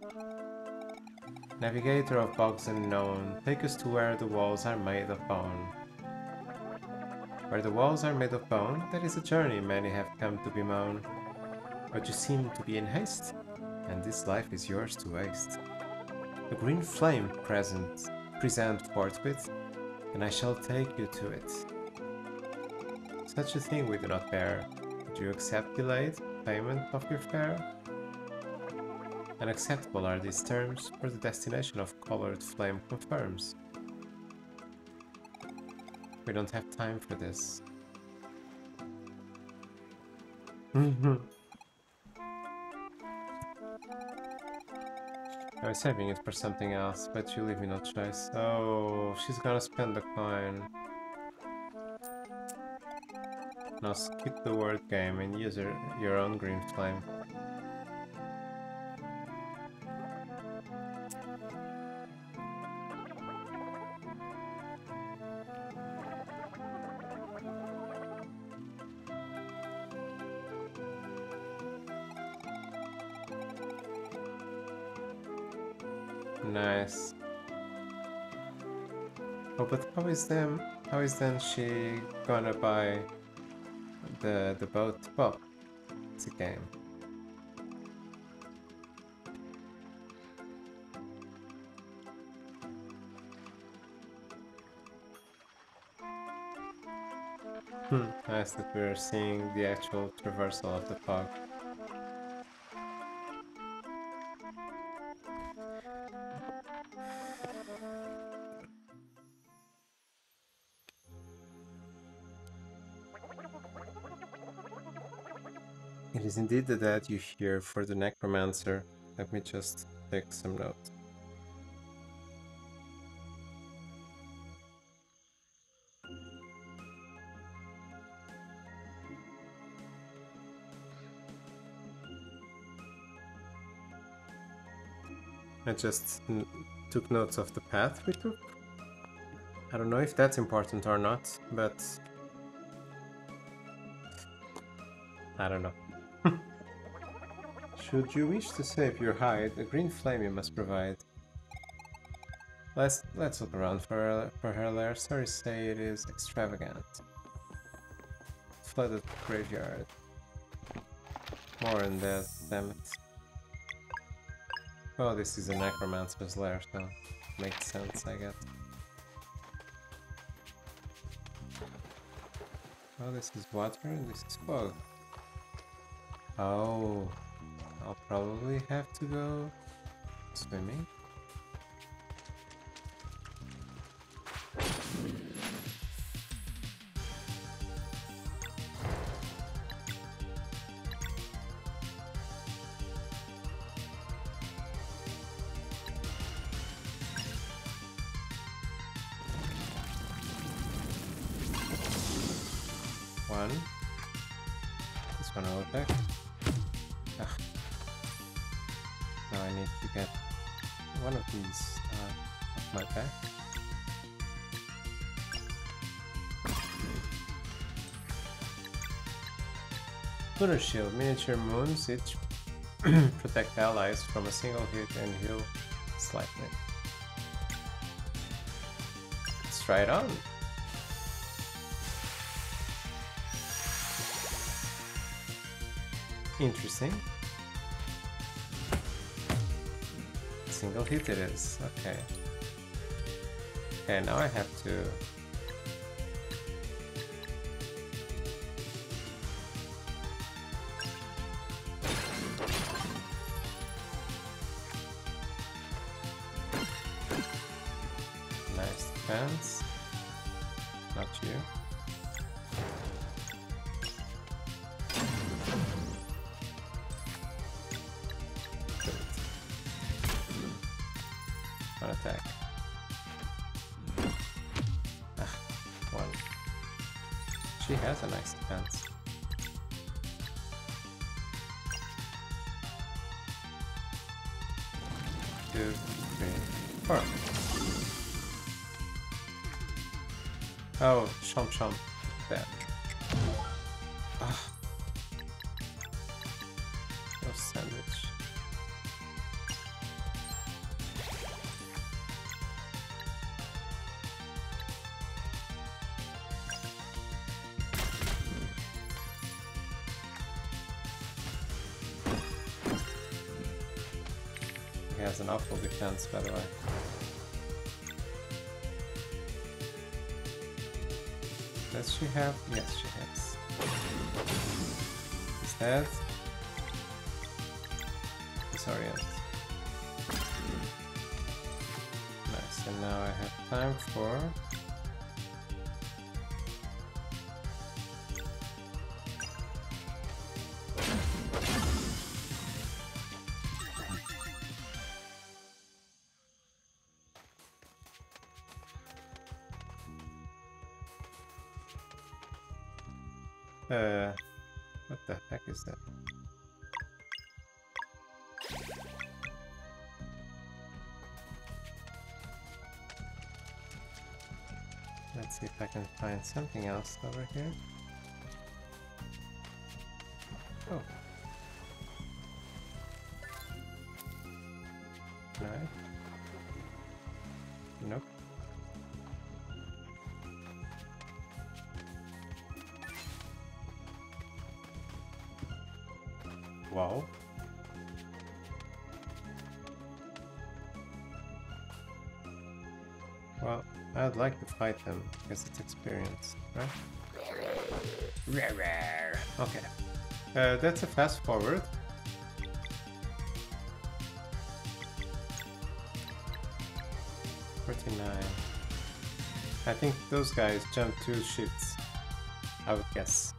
Navigator of bogs unknown, take us to where the walls are made of bone. Where the walls are made of bone, that is a journey many have come to bemoan. But you seem to be in haste, and this life is yours to waste. A green flame present, present forthwith, and I shall take you to it. Such a thing we do not bear. Do you accept delayed payment of your fare? Unacceptable are these terms, for the destination of colored flame confirms. We don't have time for this. I was saving it for something else, but you leave me no choice. Oh, she's gonna spend the coin. Now skip the word game and use your, your own green flame. Nice. Oh, but how is then how is then she gonna buy the the boat? Well, it's a game. Hmm. Nice that we're seeing the actual traversal of the fog. It is indeed the dead you hear for the necromancer. Let me just take some notes. I just n took notes of the path we took. I don't know if that's important or not, but I don't know. Should you wish to save your hide, a green flame you must provide. Let's let's look around for her, for her lair. Sorry, say it is extravagant. Flooded graveyard. More in that, damn it. Oh, this is a necromancer's lair, so makes sense, I guess. Oh, this is water and this is fog. Oh, I'll probably have to go swimming. Lunar Shield, miniature moons, each protect allies from a single hit and heal slightly. Let's try it on! Interesting. Single hit it is, okay. Okay, now I have to... Chomp that. Ugh. No sandwich. He has an awful defense, by the way. Does she have? Yes, she has. Is that? Disorient. Nice, and now I have time for... Find something else over here. Oh. Knife. Nope. Wow. Well, I'd like to fight them. Because it's experience, right? Okay. Uh, that's a fast forward. forty-nine. I think those guys jump two shifts, I would guess.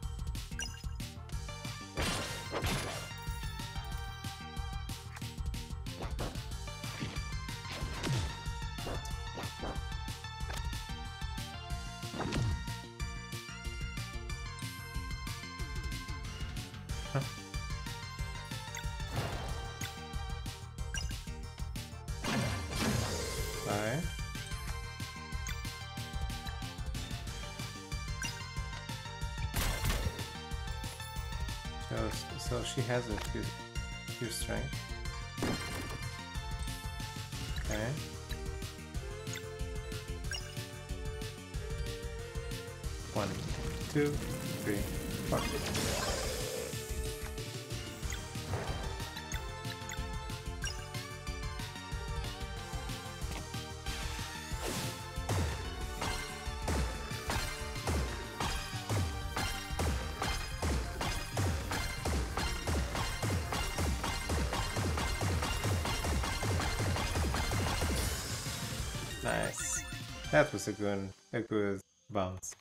So she has a few your strength. Okay. One, two, three, four. Nice. That was a good, a good bounce.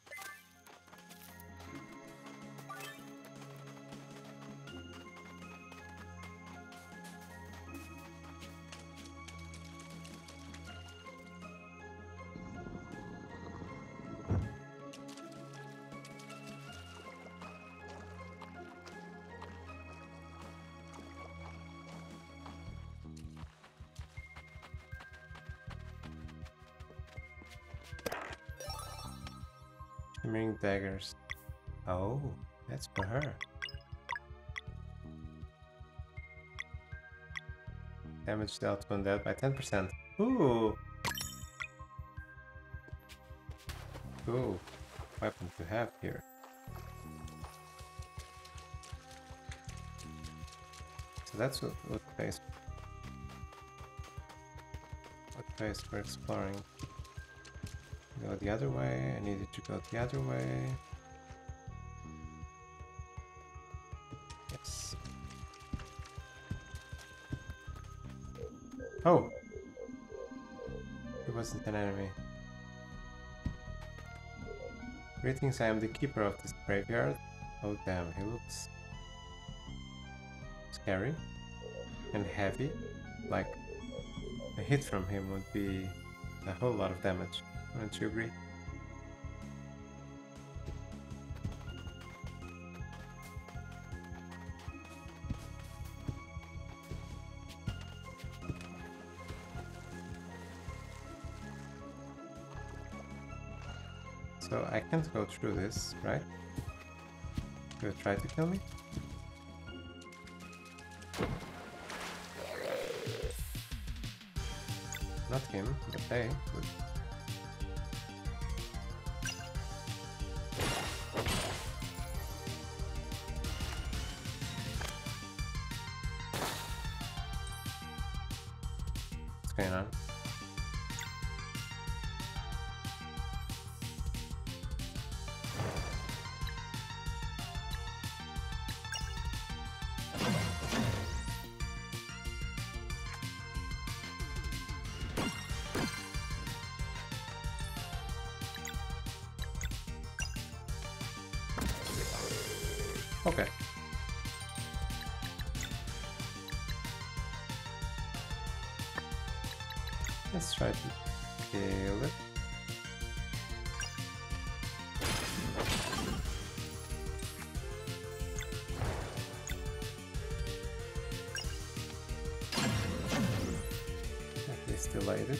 Shimmering daggers. Oh, that's for her. Damage dealt when dead by ten percent. Ooh! Ooh, weapon to have here. So that's what, what phase. What phase we're exploring. Go the other way, I needed to go the other way. Yes. Oh! It wasn't an enemy. Greetings, I am the keeper of this graveyard. Oh damn, he looks scary and heavy. Like, a hit from him would be a whole lot of damage. Don't you agree? So I can't go through this, right? You'll try to kill me? Not him, but they would. Okay. Let's try to kill it. At least delayed it.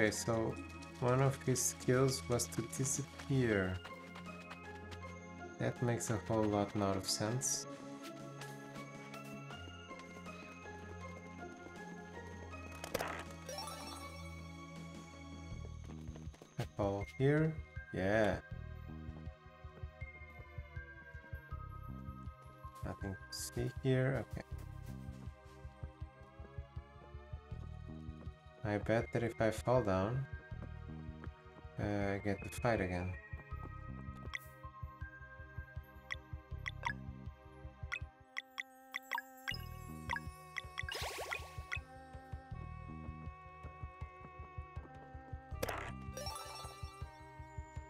Okay, so one of his skills was to disappear. That makes a whole lot not of sense. I fall here, yeah. Nothing to see here, okay. I bet that if I fall down, uh, I get to fight again.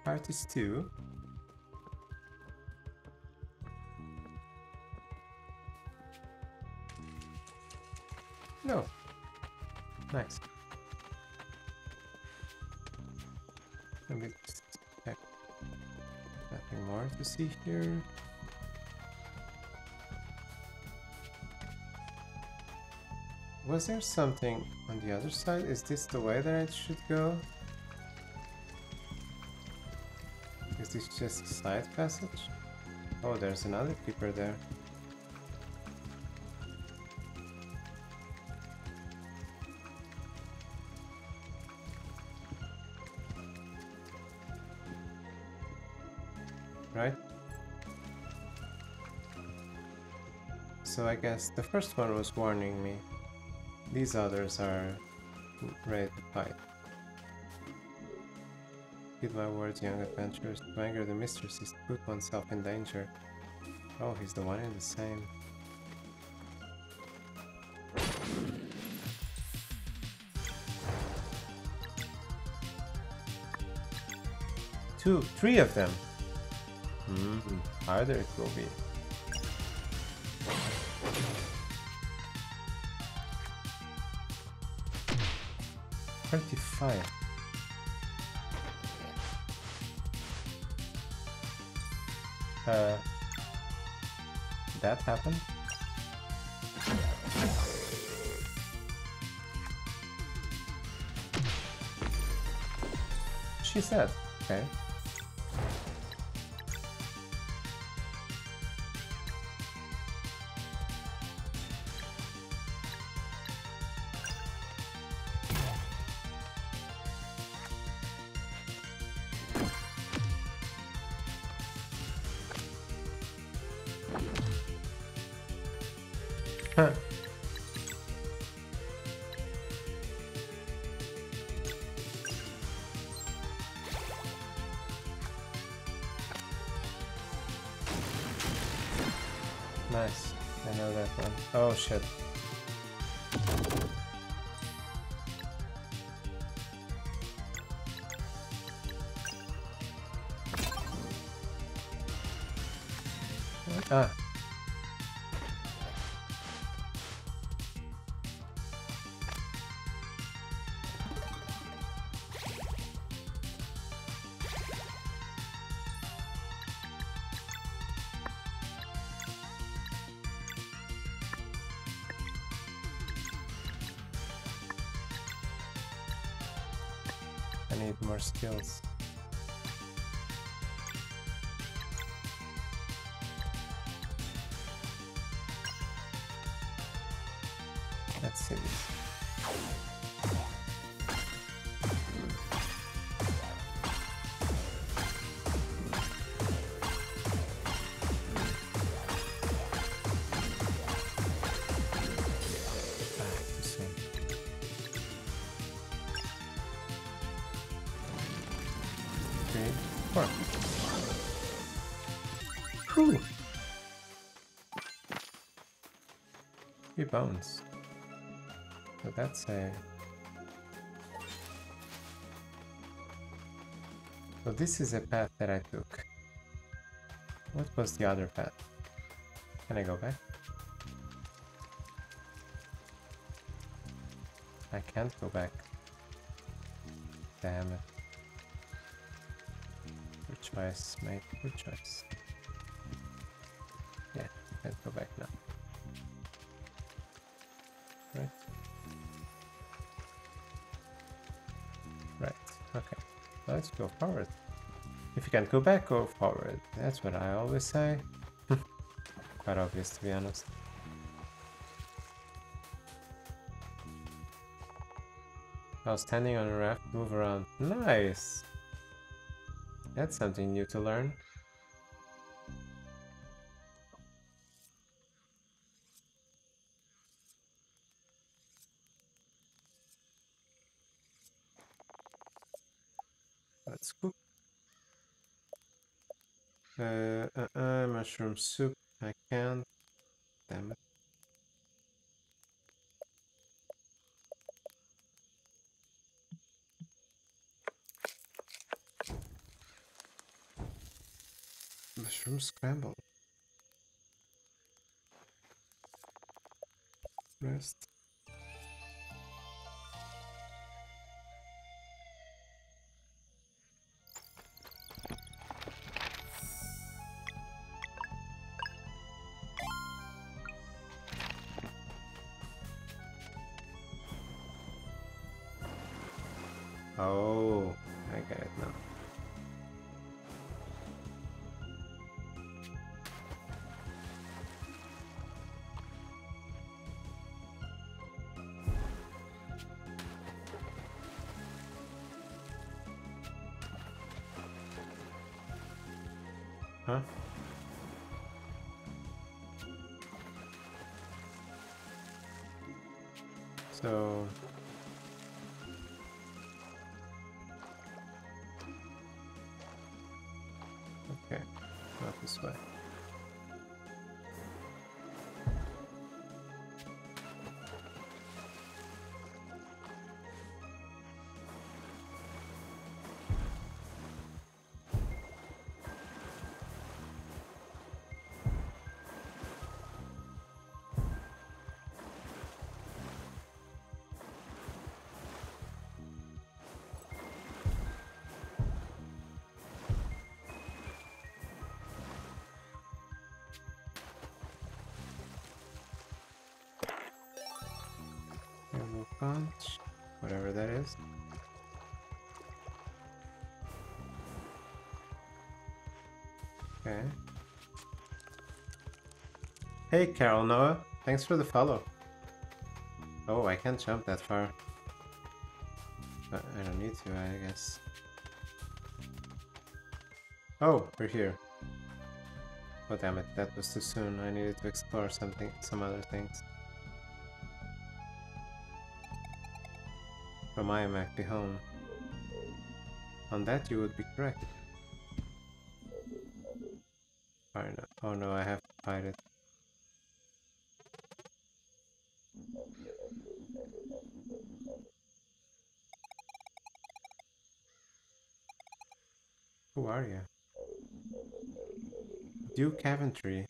Part is two. No. Nice. Let me just check. Nothing more to see here. Was there something on the other side? Is this the way that I should go? Is this just a side passage? Oh, there's another creeper there. Right? So I guess the first one was warning me. These others are ready to fight. Heed my words, young adventurers. To anger the mistress is to put oneself in danger. Oh, he's the one and the same. Two, three of them! Mm-hmm. Harder it will be. thirty-five. Uh, that happened? She said, okay. Nice, I know that one. Oh shit. Ah. Skills. Let's see this. Bones. So that's a... So this is a path that I took. What was the other path? Can I go back? I can't go back. Damn it. Good choice, mate. Good choice. Yeah, I can't go back now. Right. Right. Okay. Let's go forward. If you can't go back, go forward. That's what I always say. Quite obvious, to be honest. I was standing on a raft, move around. Nice! That's something new to learn. Uh, uh, uh, mushroom soup, I can't, damn it. Mushroom scramble. Rest. Oh, I get it now. Huh? So... okay, not this way. Punch, whatever that is. Okay. Hey, Carol Noah. Thanks for the follow. Oh, I can't jump that far. But I don't need to, I guess. Oh, we're here. Oh, damn it. That was too soon. I needed to explore something, some other things. From I M A C to home. On that you would be correct. Far enough. Oh no, I have to fight it. Who are you? Duke Caventry.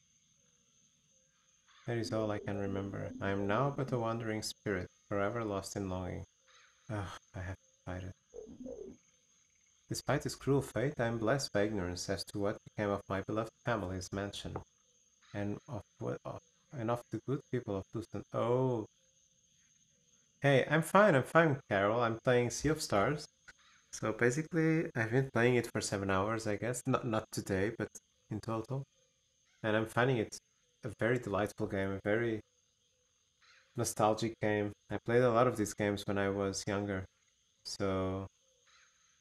That is all I can remember. I am now but a wandering spirit, forever lost in longing. Oh, I have to fight it. Despite this cruel fate, I am blessed by ignorance as to what became of my beloved family's mansion, and of what, of, and of the good people of Houston. Oh, hey, I'm fine. I'm fine, Carol. I'm playing Sea of Stars. So basically, I've been playing it for seven hours, I guess. Not not today, but in total. And I'm finding it a very delightful game. A very nostalgic game. I played a lot of these games when I was younger, so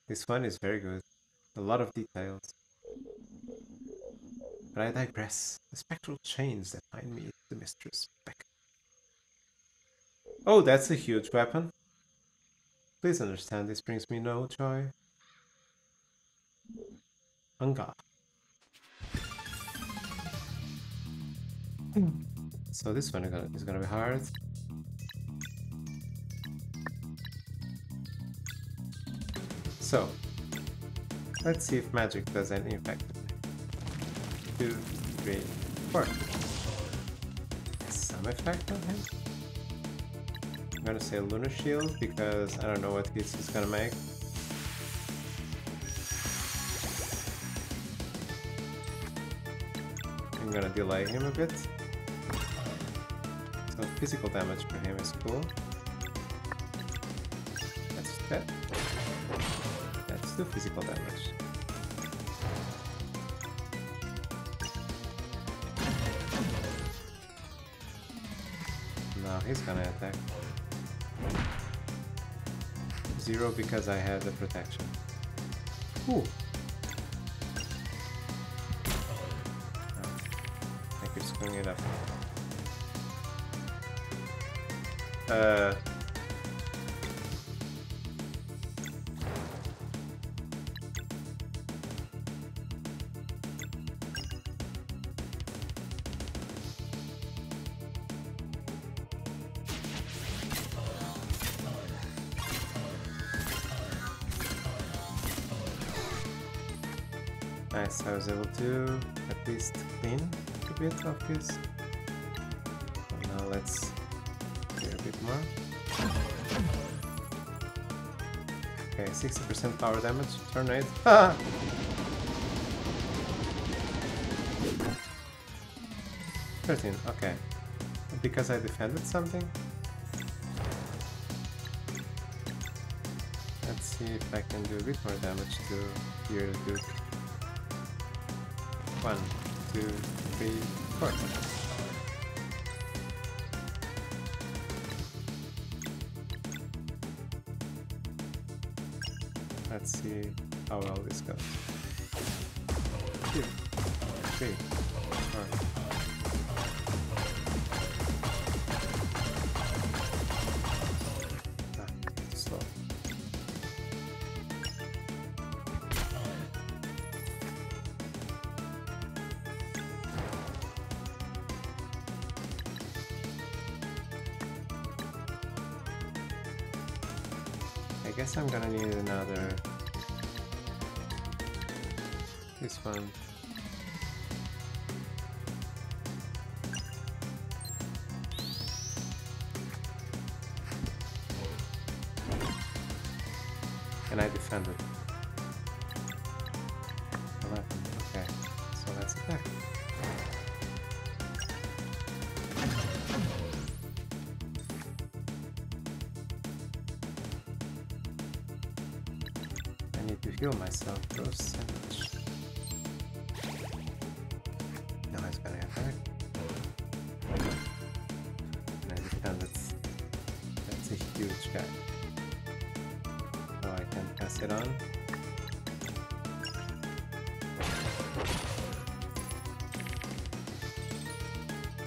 this one is very good. A lot of details. But I digress. The spectral chains that bind me to Mistress Beck. Oh, that's a huge weapon. Please understand, this brings me no joy. Anga. So this one is gonna be hard. So, let's see if magic does any effect. Two, three, four. Some effect on him. I'm gonna say Lunar Shield because I don't know what hits he's gonna make. I'm gonna delay him a bit. So physical damage for him is cool. That's that. Let's do physical damage. Now he's gonna attack. Zero because I have the protection. Ooh. Oh, I keep screwing it up. Uh... Nice, I was able to at least clean a bit of his. So now let's a bit more. Okay, sixty percent power damage, turn eight. Ah! thirteen, okay. Because I defended something? That's see if I can do a bit more damage to your Duke. One, two, three, four. Let's see how well this goes. Two, three, four. I guess I'm gonna need another. This one. And I defended. eleven. Okay, so let's attack. Heal myself first. Now it's gonna attack. And I defend it. That's a huge guy. So I can pass it on.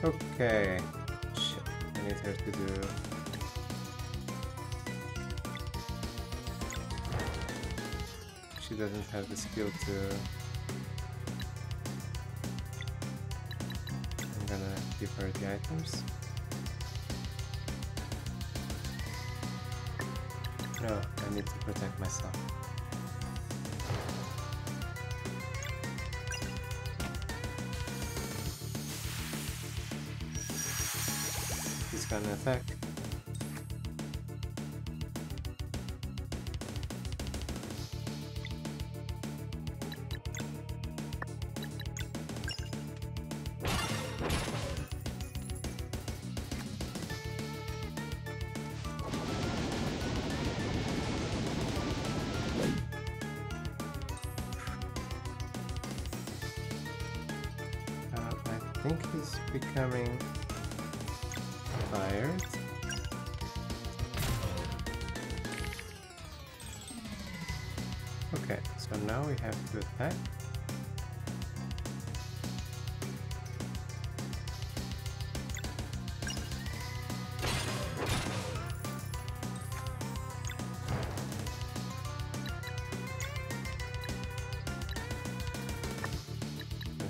Okay. Shit. I need her to do. She doesn't have the skill to... I'm gonna give her the items. No, I need to protect myself. He's gonna attack. I think he's becoming tired. Okay, so now we have to attack.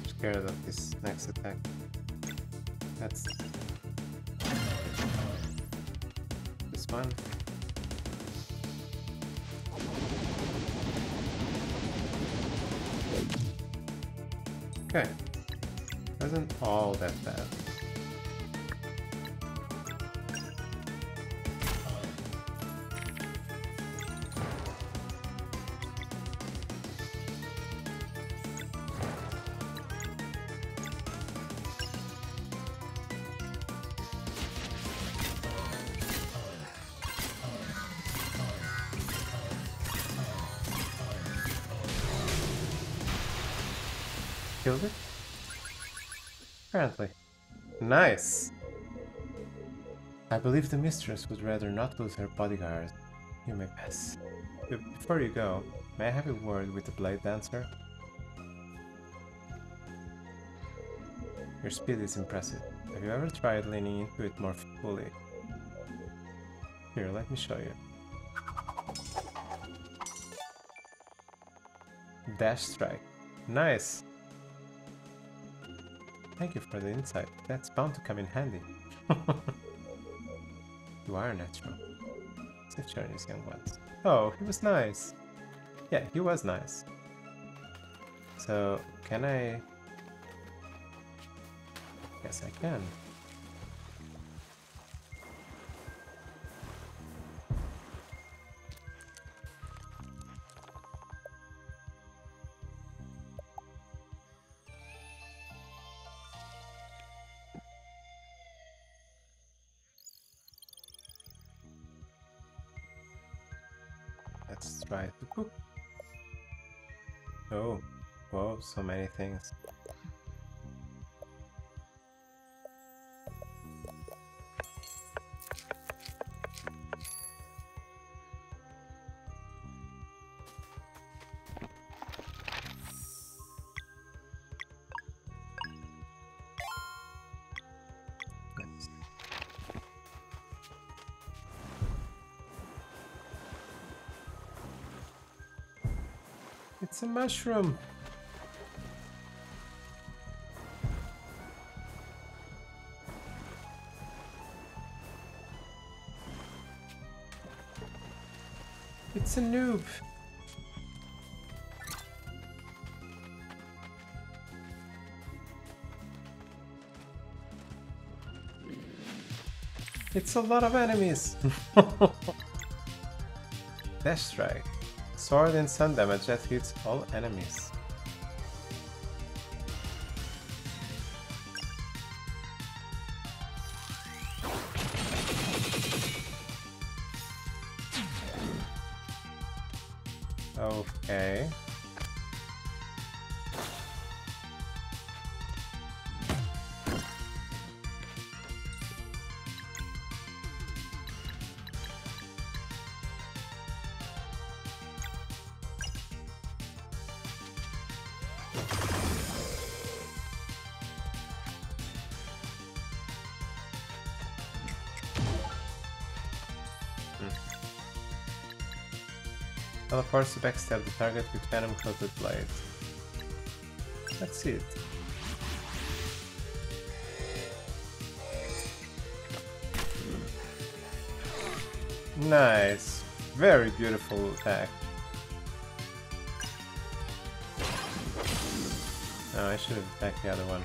Scared of this next attack. That's this one. Okay, wasn't all that bad. Killed it? Apparently. Nice! I believe the mistress would rather not lose her bodyguard. You may pass. Before you go, may I have a word with the blade dancer? Your speed is impressive. Have you ever tried leaning into it more fully? Here, let me show you. Dash strike. Nice! Thank you for the insight. That's bound to come in handy. You are natural. Safe journeys, young ones. Oh, he was nice. Yeah, he was nice. So, can I... Yes, I can. Let's try to cook. Oh, wow, so many things. It's a mushroom. It's a noob. It's a lot of enemies. Dash strike. Sword and sun damage that hits all enemies. Okay. Force to backstab the target with venom-coated blades. That's it. Nice. Very beautiful attack. No, I should have attacked the other one.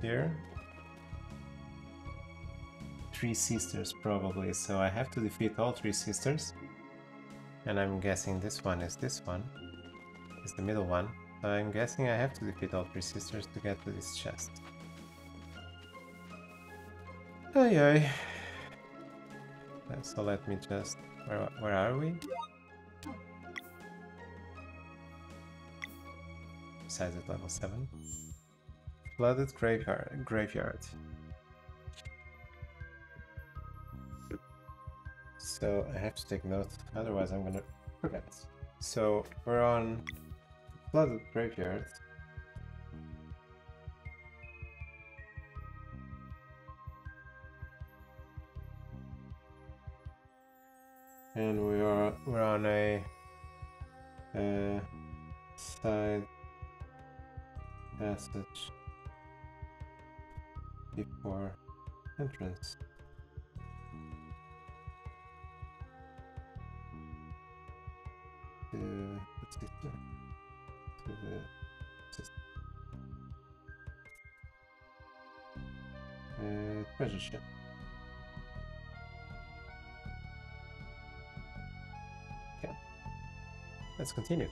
Here. Three sisters probably, so I have to defeat all three sisters. And I'm guessing this one is this one. It's the middle one. So I'm guessing I have to defeat all three sisters to get to this chest. Ay ay. So let me just... Where, where are we? Besides at level seven. Flooded graveyard. graveyard. So I have to take note, otherwise I'm gonna forget. So we're on flooded graveyard. And we are we're on a uh, side passage. Before entrance. To the sister. To the sister. Uh, treasure ship. Okay. Let's continue.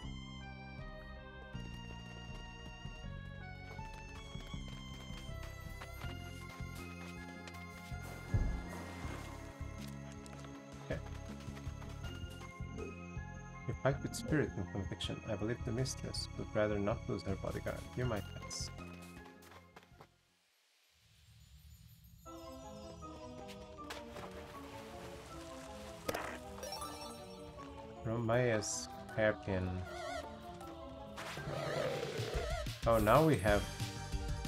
With spirit and conviction, I believe the mistress would rather not lose her bodyguard. You might pass. Romaya's hairpin. Oh, now we have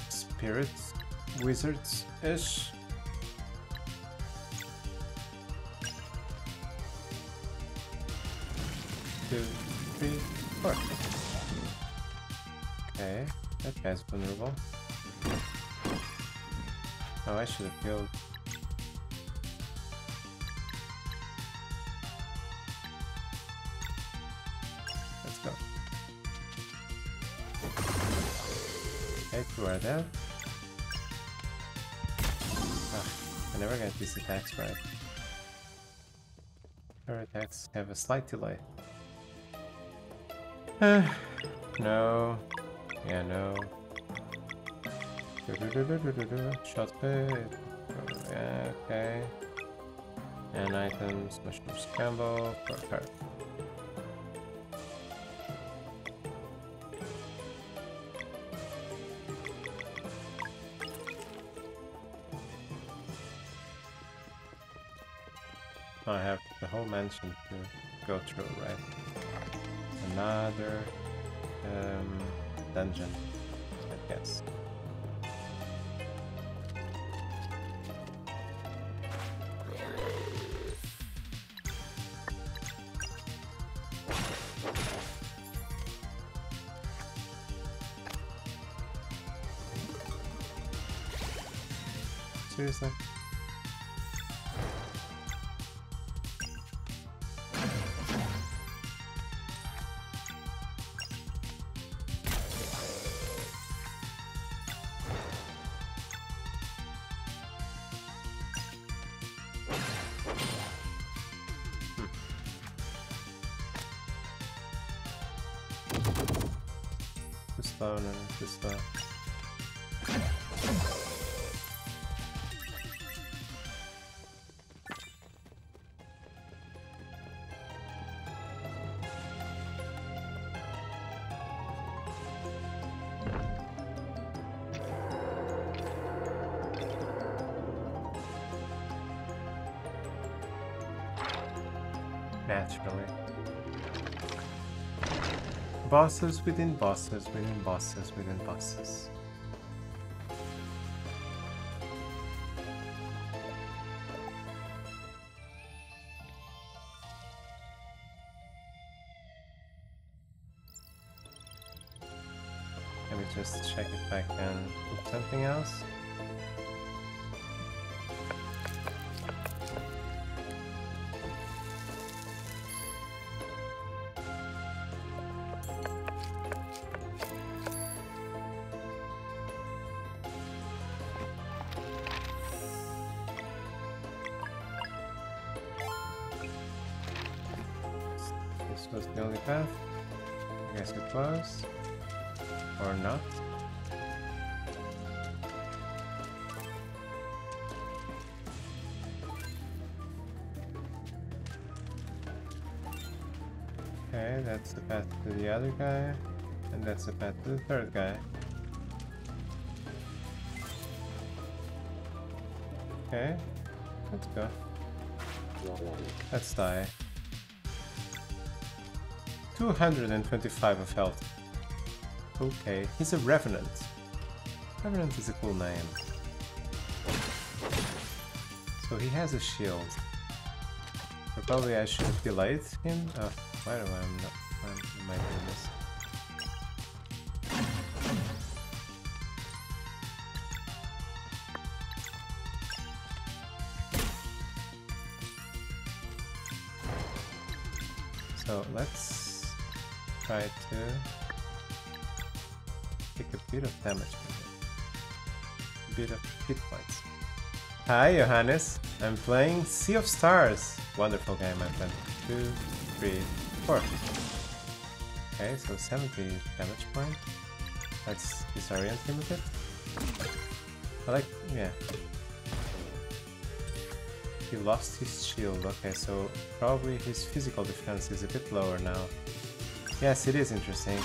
spirits, wizards-ish. Two, three, four. Okay, that guy's vulnerable. Oh, I should have killed. Let's go. through there. Ugh, I never get these attacks right. Her attacks have a slight delay. Uh, no. Yeah, no. Shot pit. Yeah, okay. And items, mushroom scramble, for a card. I have the whole mansion to go through, right? Another um, dungeon, I guess. Seriously? Oh no, just that. Naturally. Bosses within bosses within bosses within bosses. Let me just check if I can put something else. Was the only path. I guess we're close. Or not. Okay, that's the path to the other guy. And that's the path to the third guy. Okay, let's go. Let's die. two hundred twenty-five of health. Okay, he's a Revenant. Revenant is a cool name. So he has a shield. Probably I should have delayed him. Oh, why do I not? Am I doing this? So let's try to take a bit of damage from it. A bit of hit points. Hi Johannes, I'm playing Sea of Stars. Wonderful game, I've done two, three, four. Okay, so seventy damage point. Let's disorient him a bit. I like, yeah. He lost his shield, okay, so probably his physical defense is a bit lower now. Yes, it is interesting.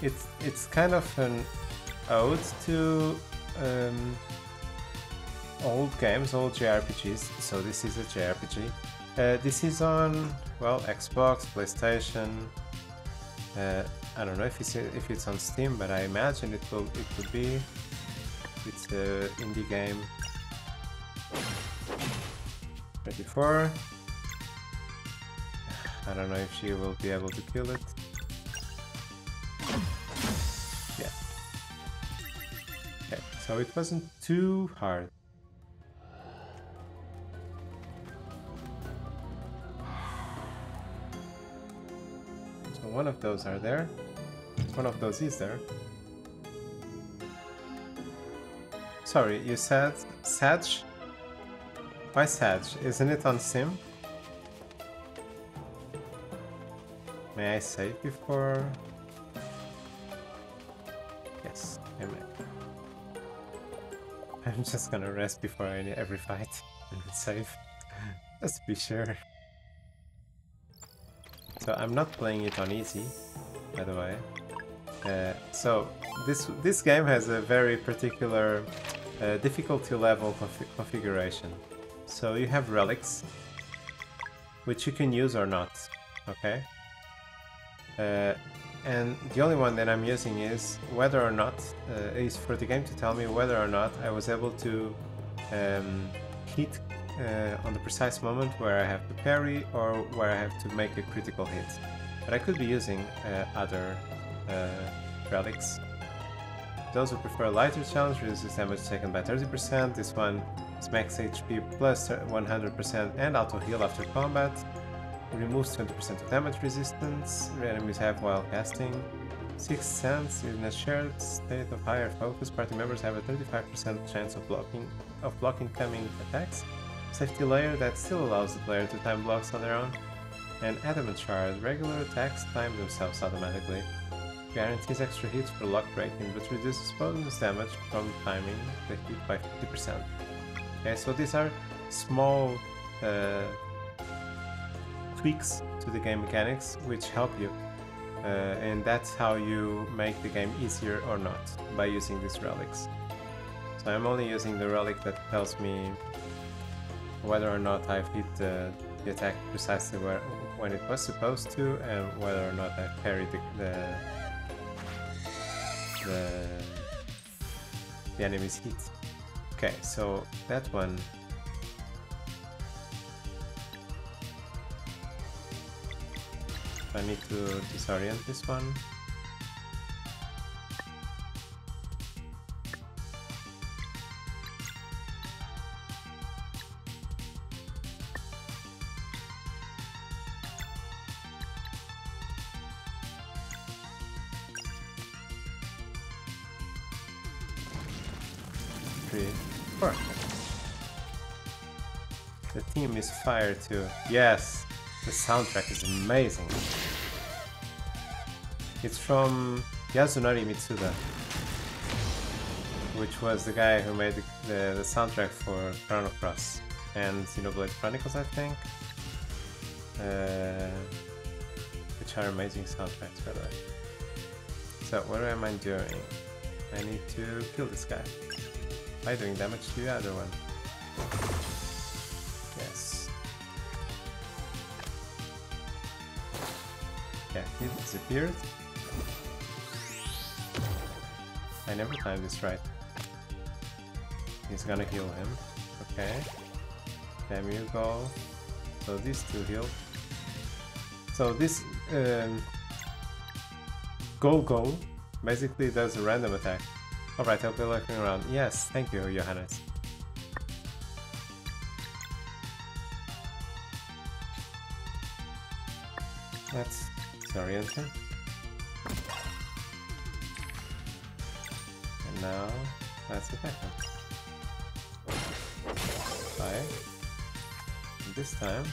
It's it's kind of an ode to um, old games, old J R P Gs. So this is a J R P G. Uh, this is on, well, Xbox, PlayStation. Uh, I don't know if it's if it's on Steam, but I imagine it will it will be. It's an indie game. twenty-four. I don't know if she will be able to kill it. Yeah. Okay, so it wasn't too hard. So one of those are there. One of those is there. Sorry, you said Sedge? Why Sedge? Isn't it on Sim? May I save before? Yes, I may. I'm just gonna rest before any every fight and save. Just to be sure. So I'm not playing it on easy, by the way. Uh, so this this game has a very particular uh, difficulty level conf configuration. So you have relics, which you can use or not. Okay. Uh, and the only one that I'm using is whether or not uh, is for the game to tell me whether or not I was able to um, hit uh, on the precise moment where I have to parry or where I have to make a critical hit. But I could be using uh, other uh, relics. Those who prefer lighter challenge reduces damage taken by thirty percent. This one is max H P plus one hundred percent and auto heal after combat. Removes twenty percent of damage resistance the enemies have while casting. Sixth Sense, in a shared state of higher focus, party members have a thirty-five percent chance of blocking of blocking coming attacks. Safety Layer, that still allows the player to time blocks on their own. And Adamant Shard, regular attacks time themselves automatically. Guarantees extra hits for lock breaking, but reduces bonus damage from timing the hit by fifty percent. Okay, so these are small uh, tweaks to the game mechanics which help you, uh, and that's how you make the game easier or not, by using these relics. So I'm only using the relic that tells me whether or not I've hit uh, the attack precisely where, when it was supposed to, and whether or not I've parried the, the, the, the enemy's hit. Okay, so that one. I need to disorient this one. Three, four. The theme is fire too. Yes! The soundtrack is amazing. It's from Yasunari Mitsuda, which was the guy who made the, the, the soundtrack for Chrono Cross and Xenoblade Chronicles, I think, uh, which are amazing soundtracks, by the way. So what am I doing? I need to kill this guy by doing damage to the other one. Yeah, he disappeared. I never timed this right. He's gonna heal him. Okay. Damn you, go. So these two heal. So this um, go go basically does a random attack. Alright, I'll be looking around. Yes, thank you, Johannes. Let's orient him. And now let's attack him. Bye. This time.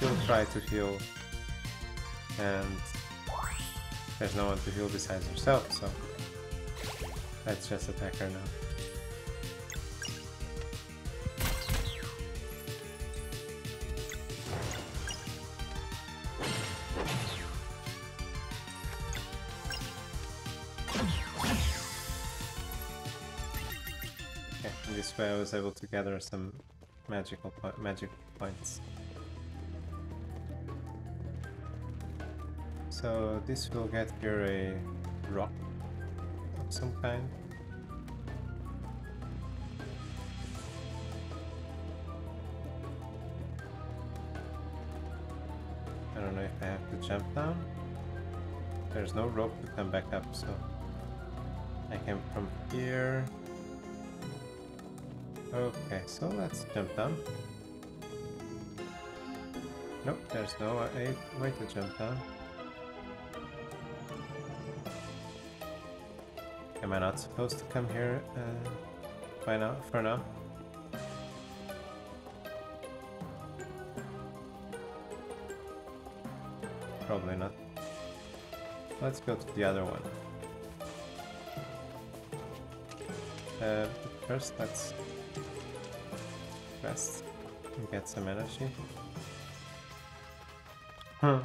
She'll try to heal. And there's no one to heal besides herself, so let's just attack her now. I was able to gather some magical po magic points. So this will get here a rock of some kind. I don't know if I have to jump down. There's no rope to come back up, so I came from here. Okay, so let's jump down. Nope, there's no way, way to jump down. Am I not supposed to come here uh, by now, for now? Probably not. Let's go to the other one. Uh, first, let's rest and get some energy. Huh.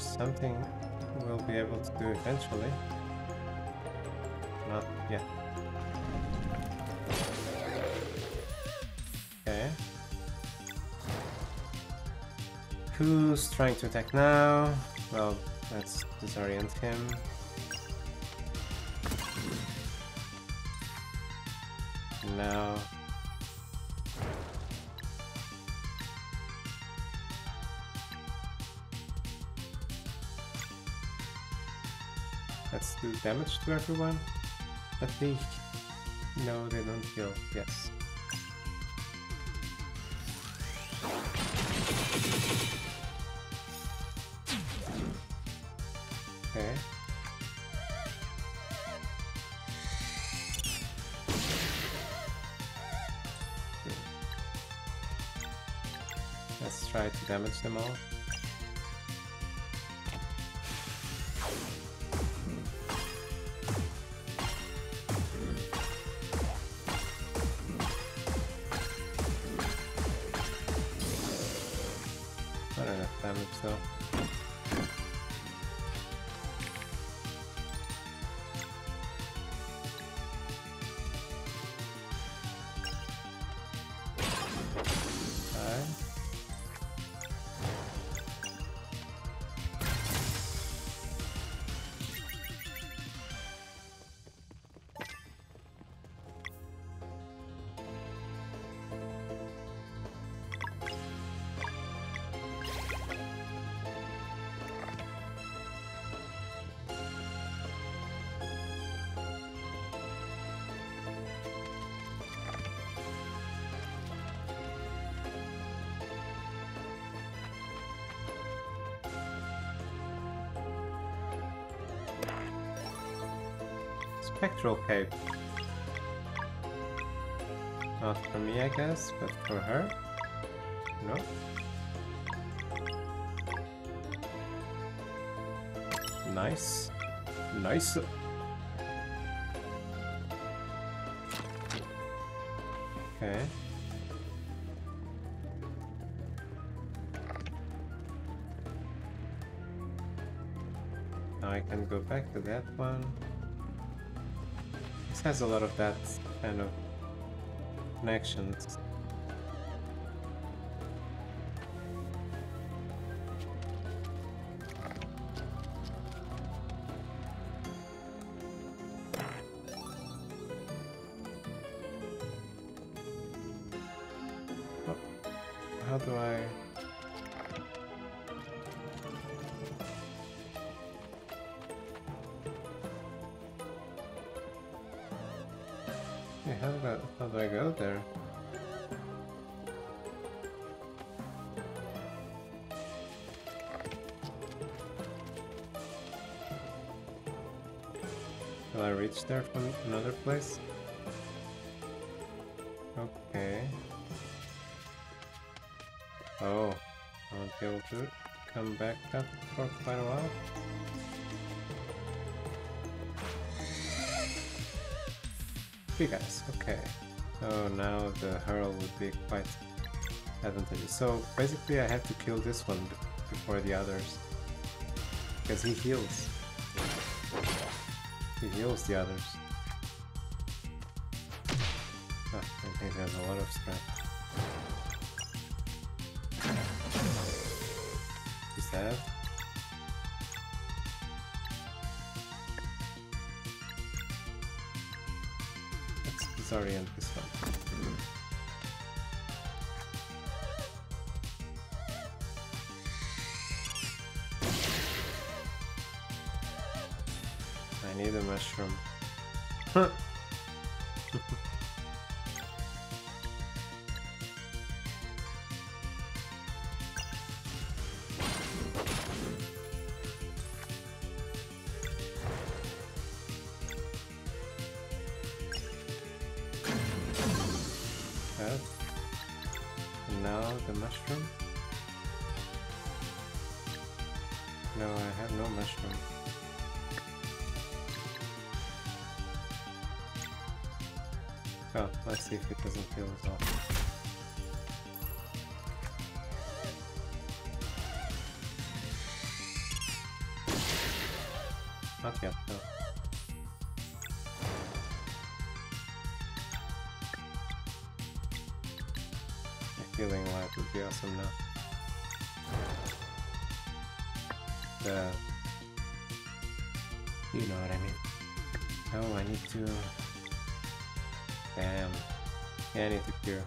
Something we'll be able to do eventually. Not yet. Okay. Who's trying to attack now? Well, let's disorient him. Now. Let's do damage to everyone. I think... No, they don't heal. Yes. Okay. Let's try to damage them all. Spectral cape. Not for me, I guess, but for her? No. Nice. Nice. Okay. Now I can go back to that one. This has a lot of that kind of connections. Oh, how do I... How do, I, how do I go there? Will I reach there from another place? Okay. Oh, I won't be able to come back up for quite a while. You guys, okay. Oh, now the hurl would be quite advantageous. So basically, I have to kill this one before the others because he heals. He heals the others. Oh, I think there's a lot of strength. instead. Let's disorient this one. I need a mushroom. Huh. See if it doesn't feel as off. Not yet, though. A healing light would be awesome now. The... You know what I mean. Oh, I need to... Damn. Yeah, I need to cure.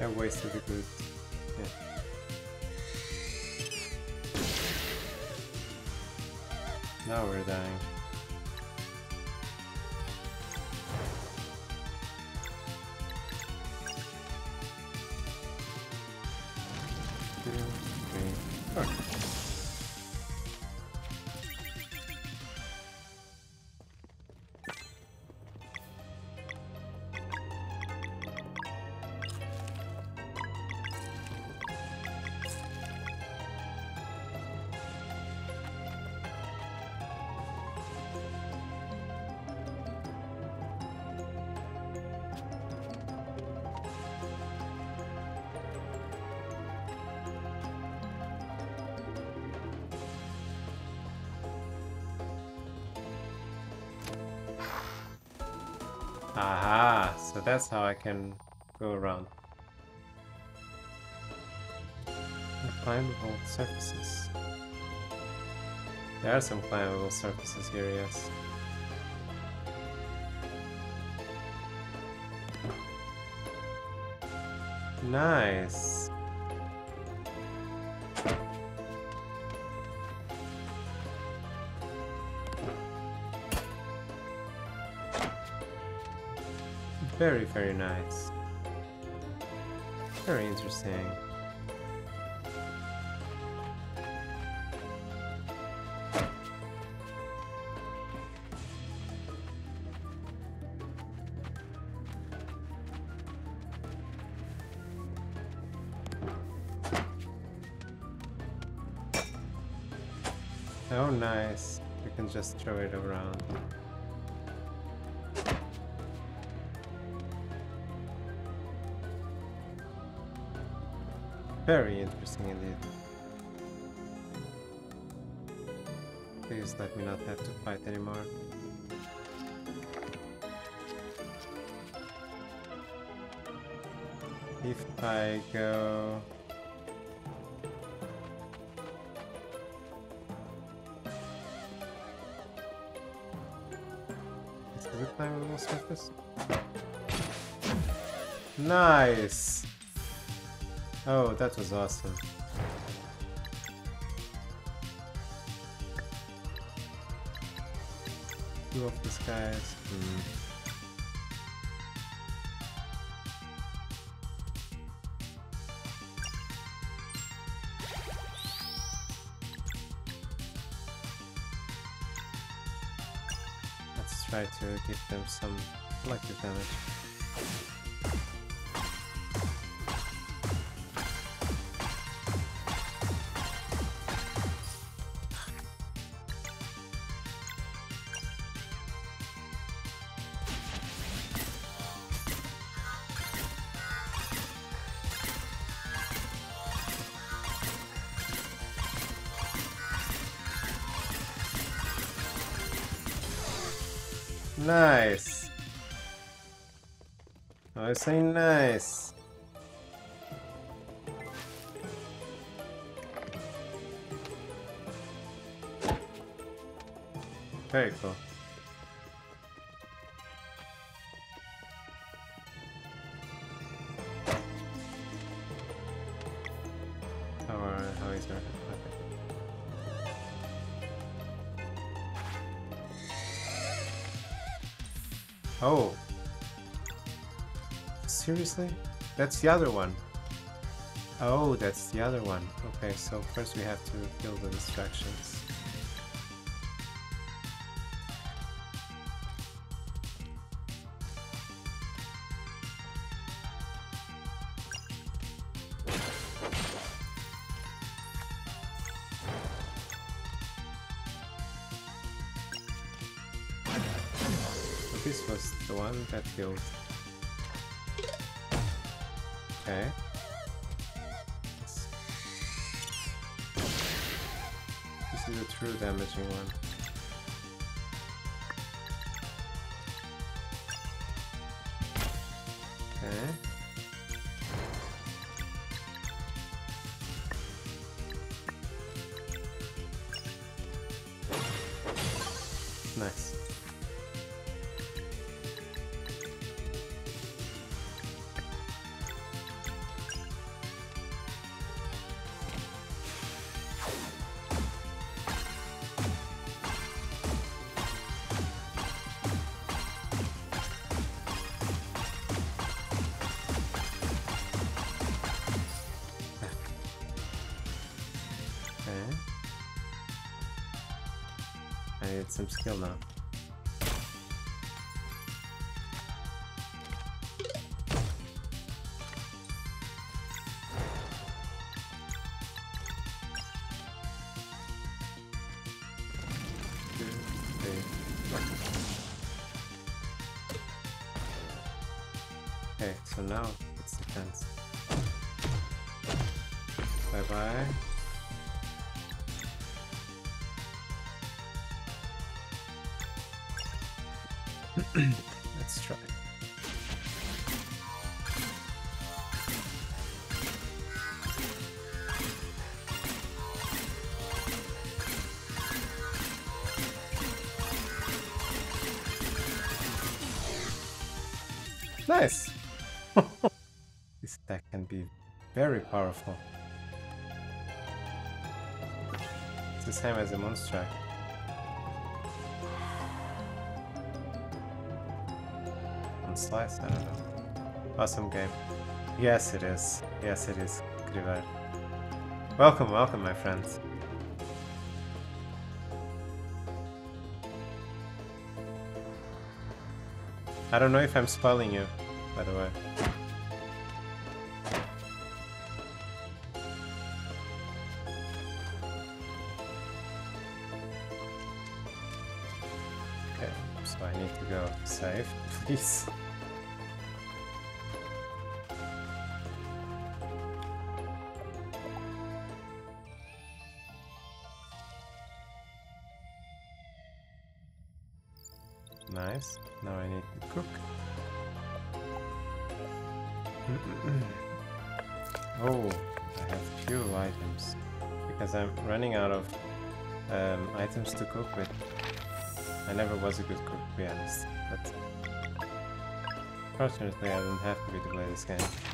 I wasted the good. Now we're dying. Two, three, four. Aha, so that's how I can go around. Climbable surfaces. There are some climbable surfaces here, yes. Nice. Very, very nice. Very interesting. Oh, nice. We can just throw it around. Very interesting indeed. Please let me not have to fight anymore. If I go... Is it a climbable surface? Nice! Oh, that was awesome. Two of these guys. Mm. Let's try to give them some collective damage. Nice. I say nice. Very cool. How are how he's doing? Okay. Oh. Seriously? That's the other one. Oh, that's the other one. Okay, so first we have to kill the distractions. So this was the one that killed. Okay. This is a true damaging one. Okay. Nice. Some skill now. Two, three, four. Okay, so now it's the fence. Bye bye. Let's try. Nice! This attack can be very powerful. It's the same as a monster. Slice, I don't know. Awesome game. Yes, it is. Yes, it is. Krivar. Welcome, welcome, my friends. I don't know if I'm spoiling you, by the way. Okay, so I need to go save, please. Nice. Now I need to cook. Oh, I have few items because I'm running out of um, items to cook with. I never was a good cook, to be honest, but fortunately I didn't have to be to play this game.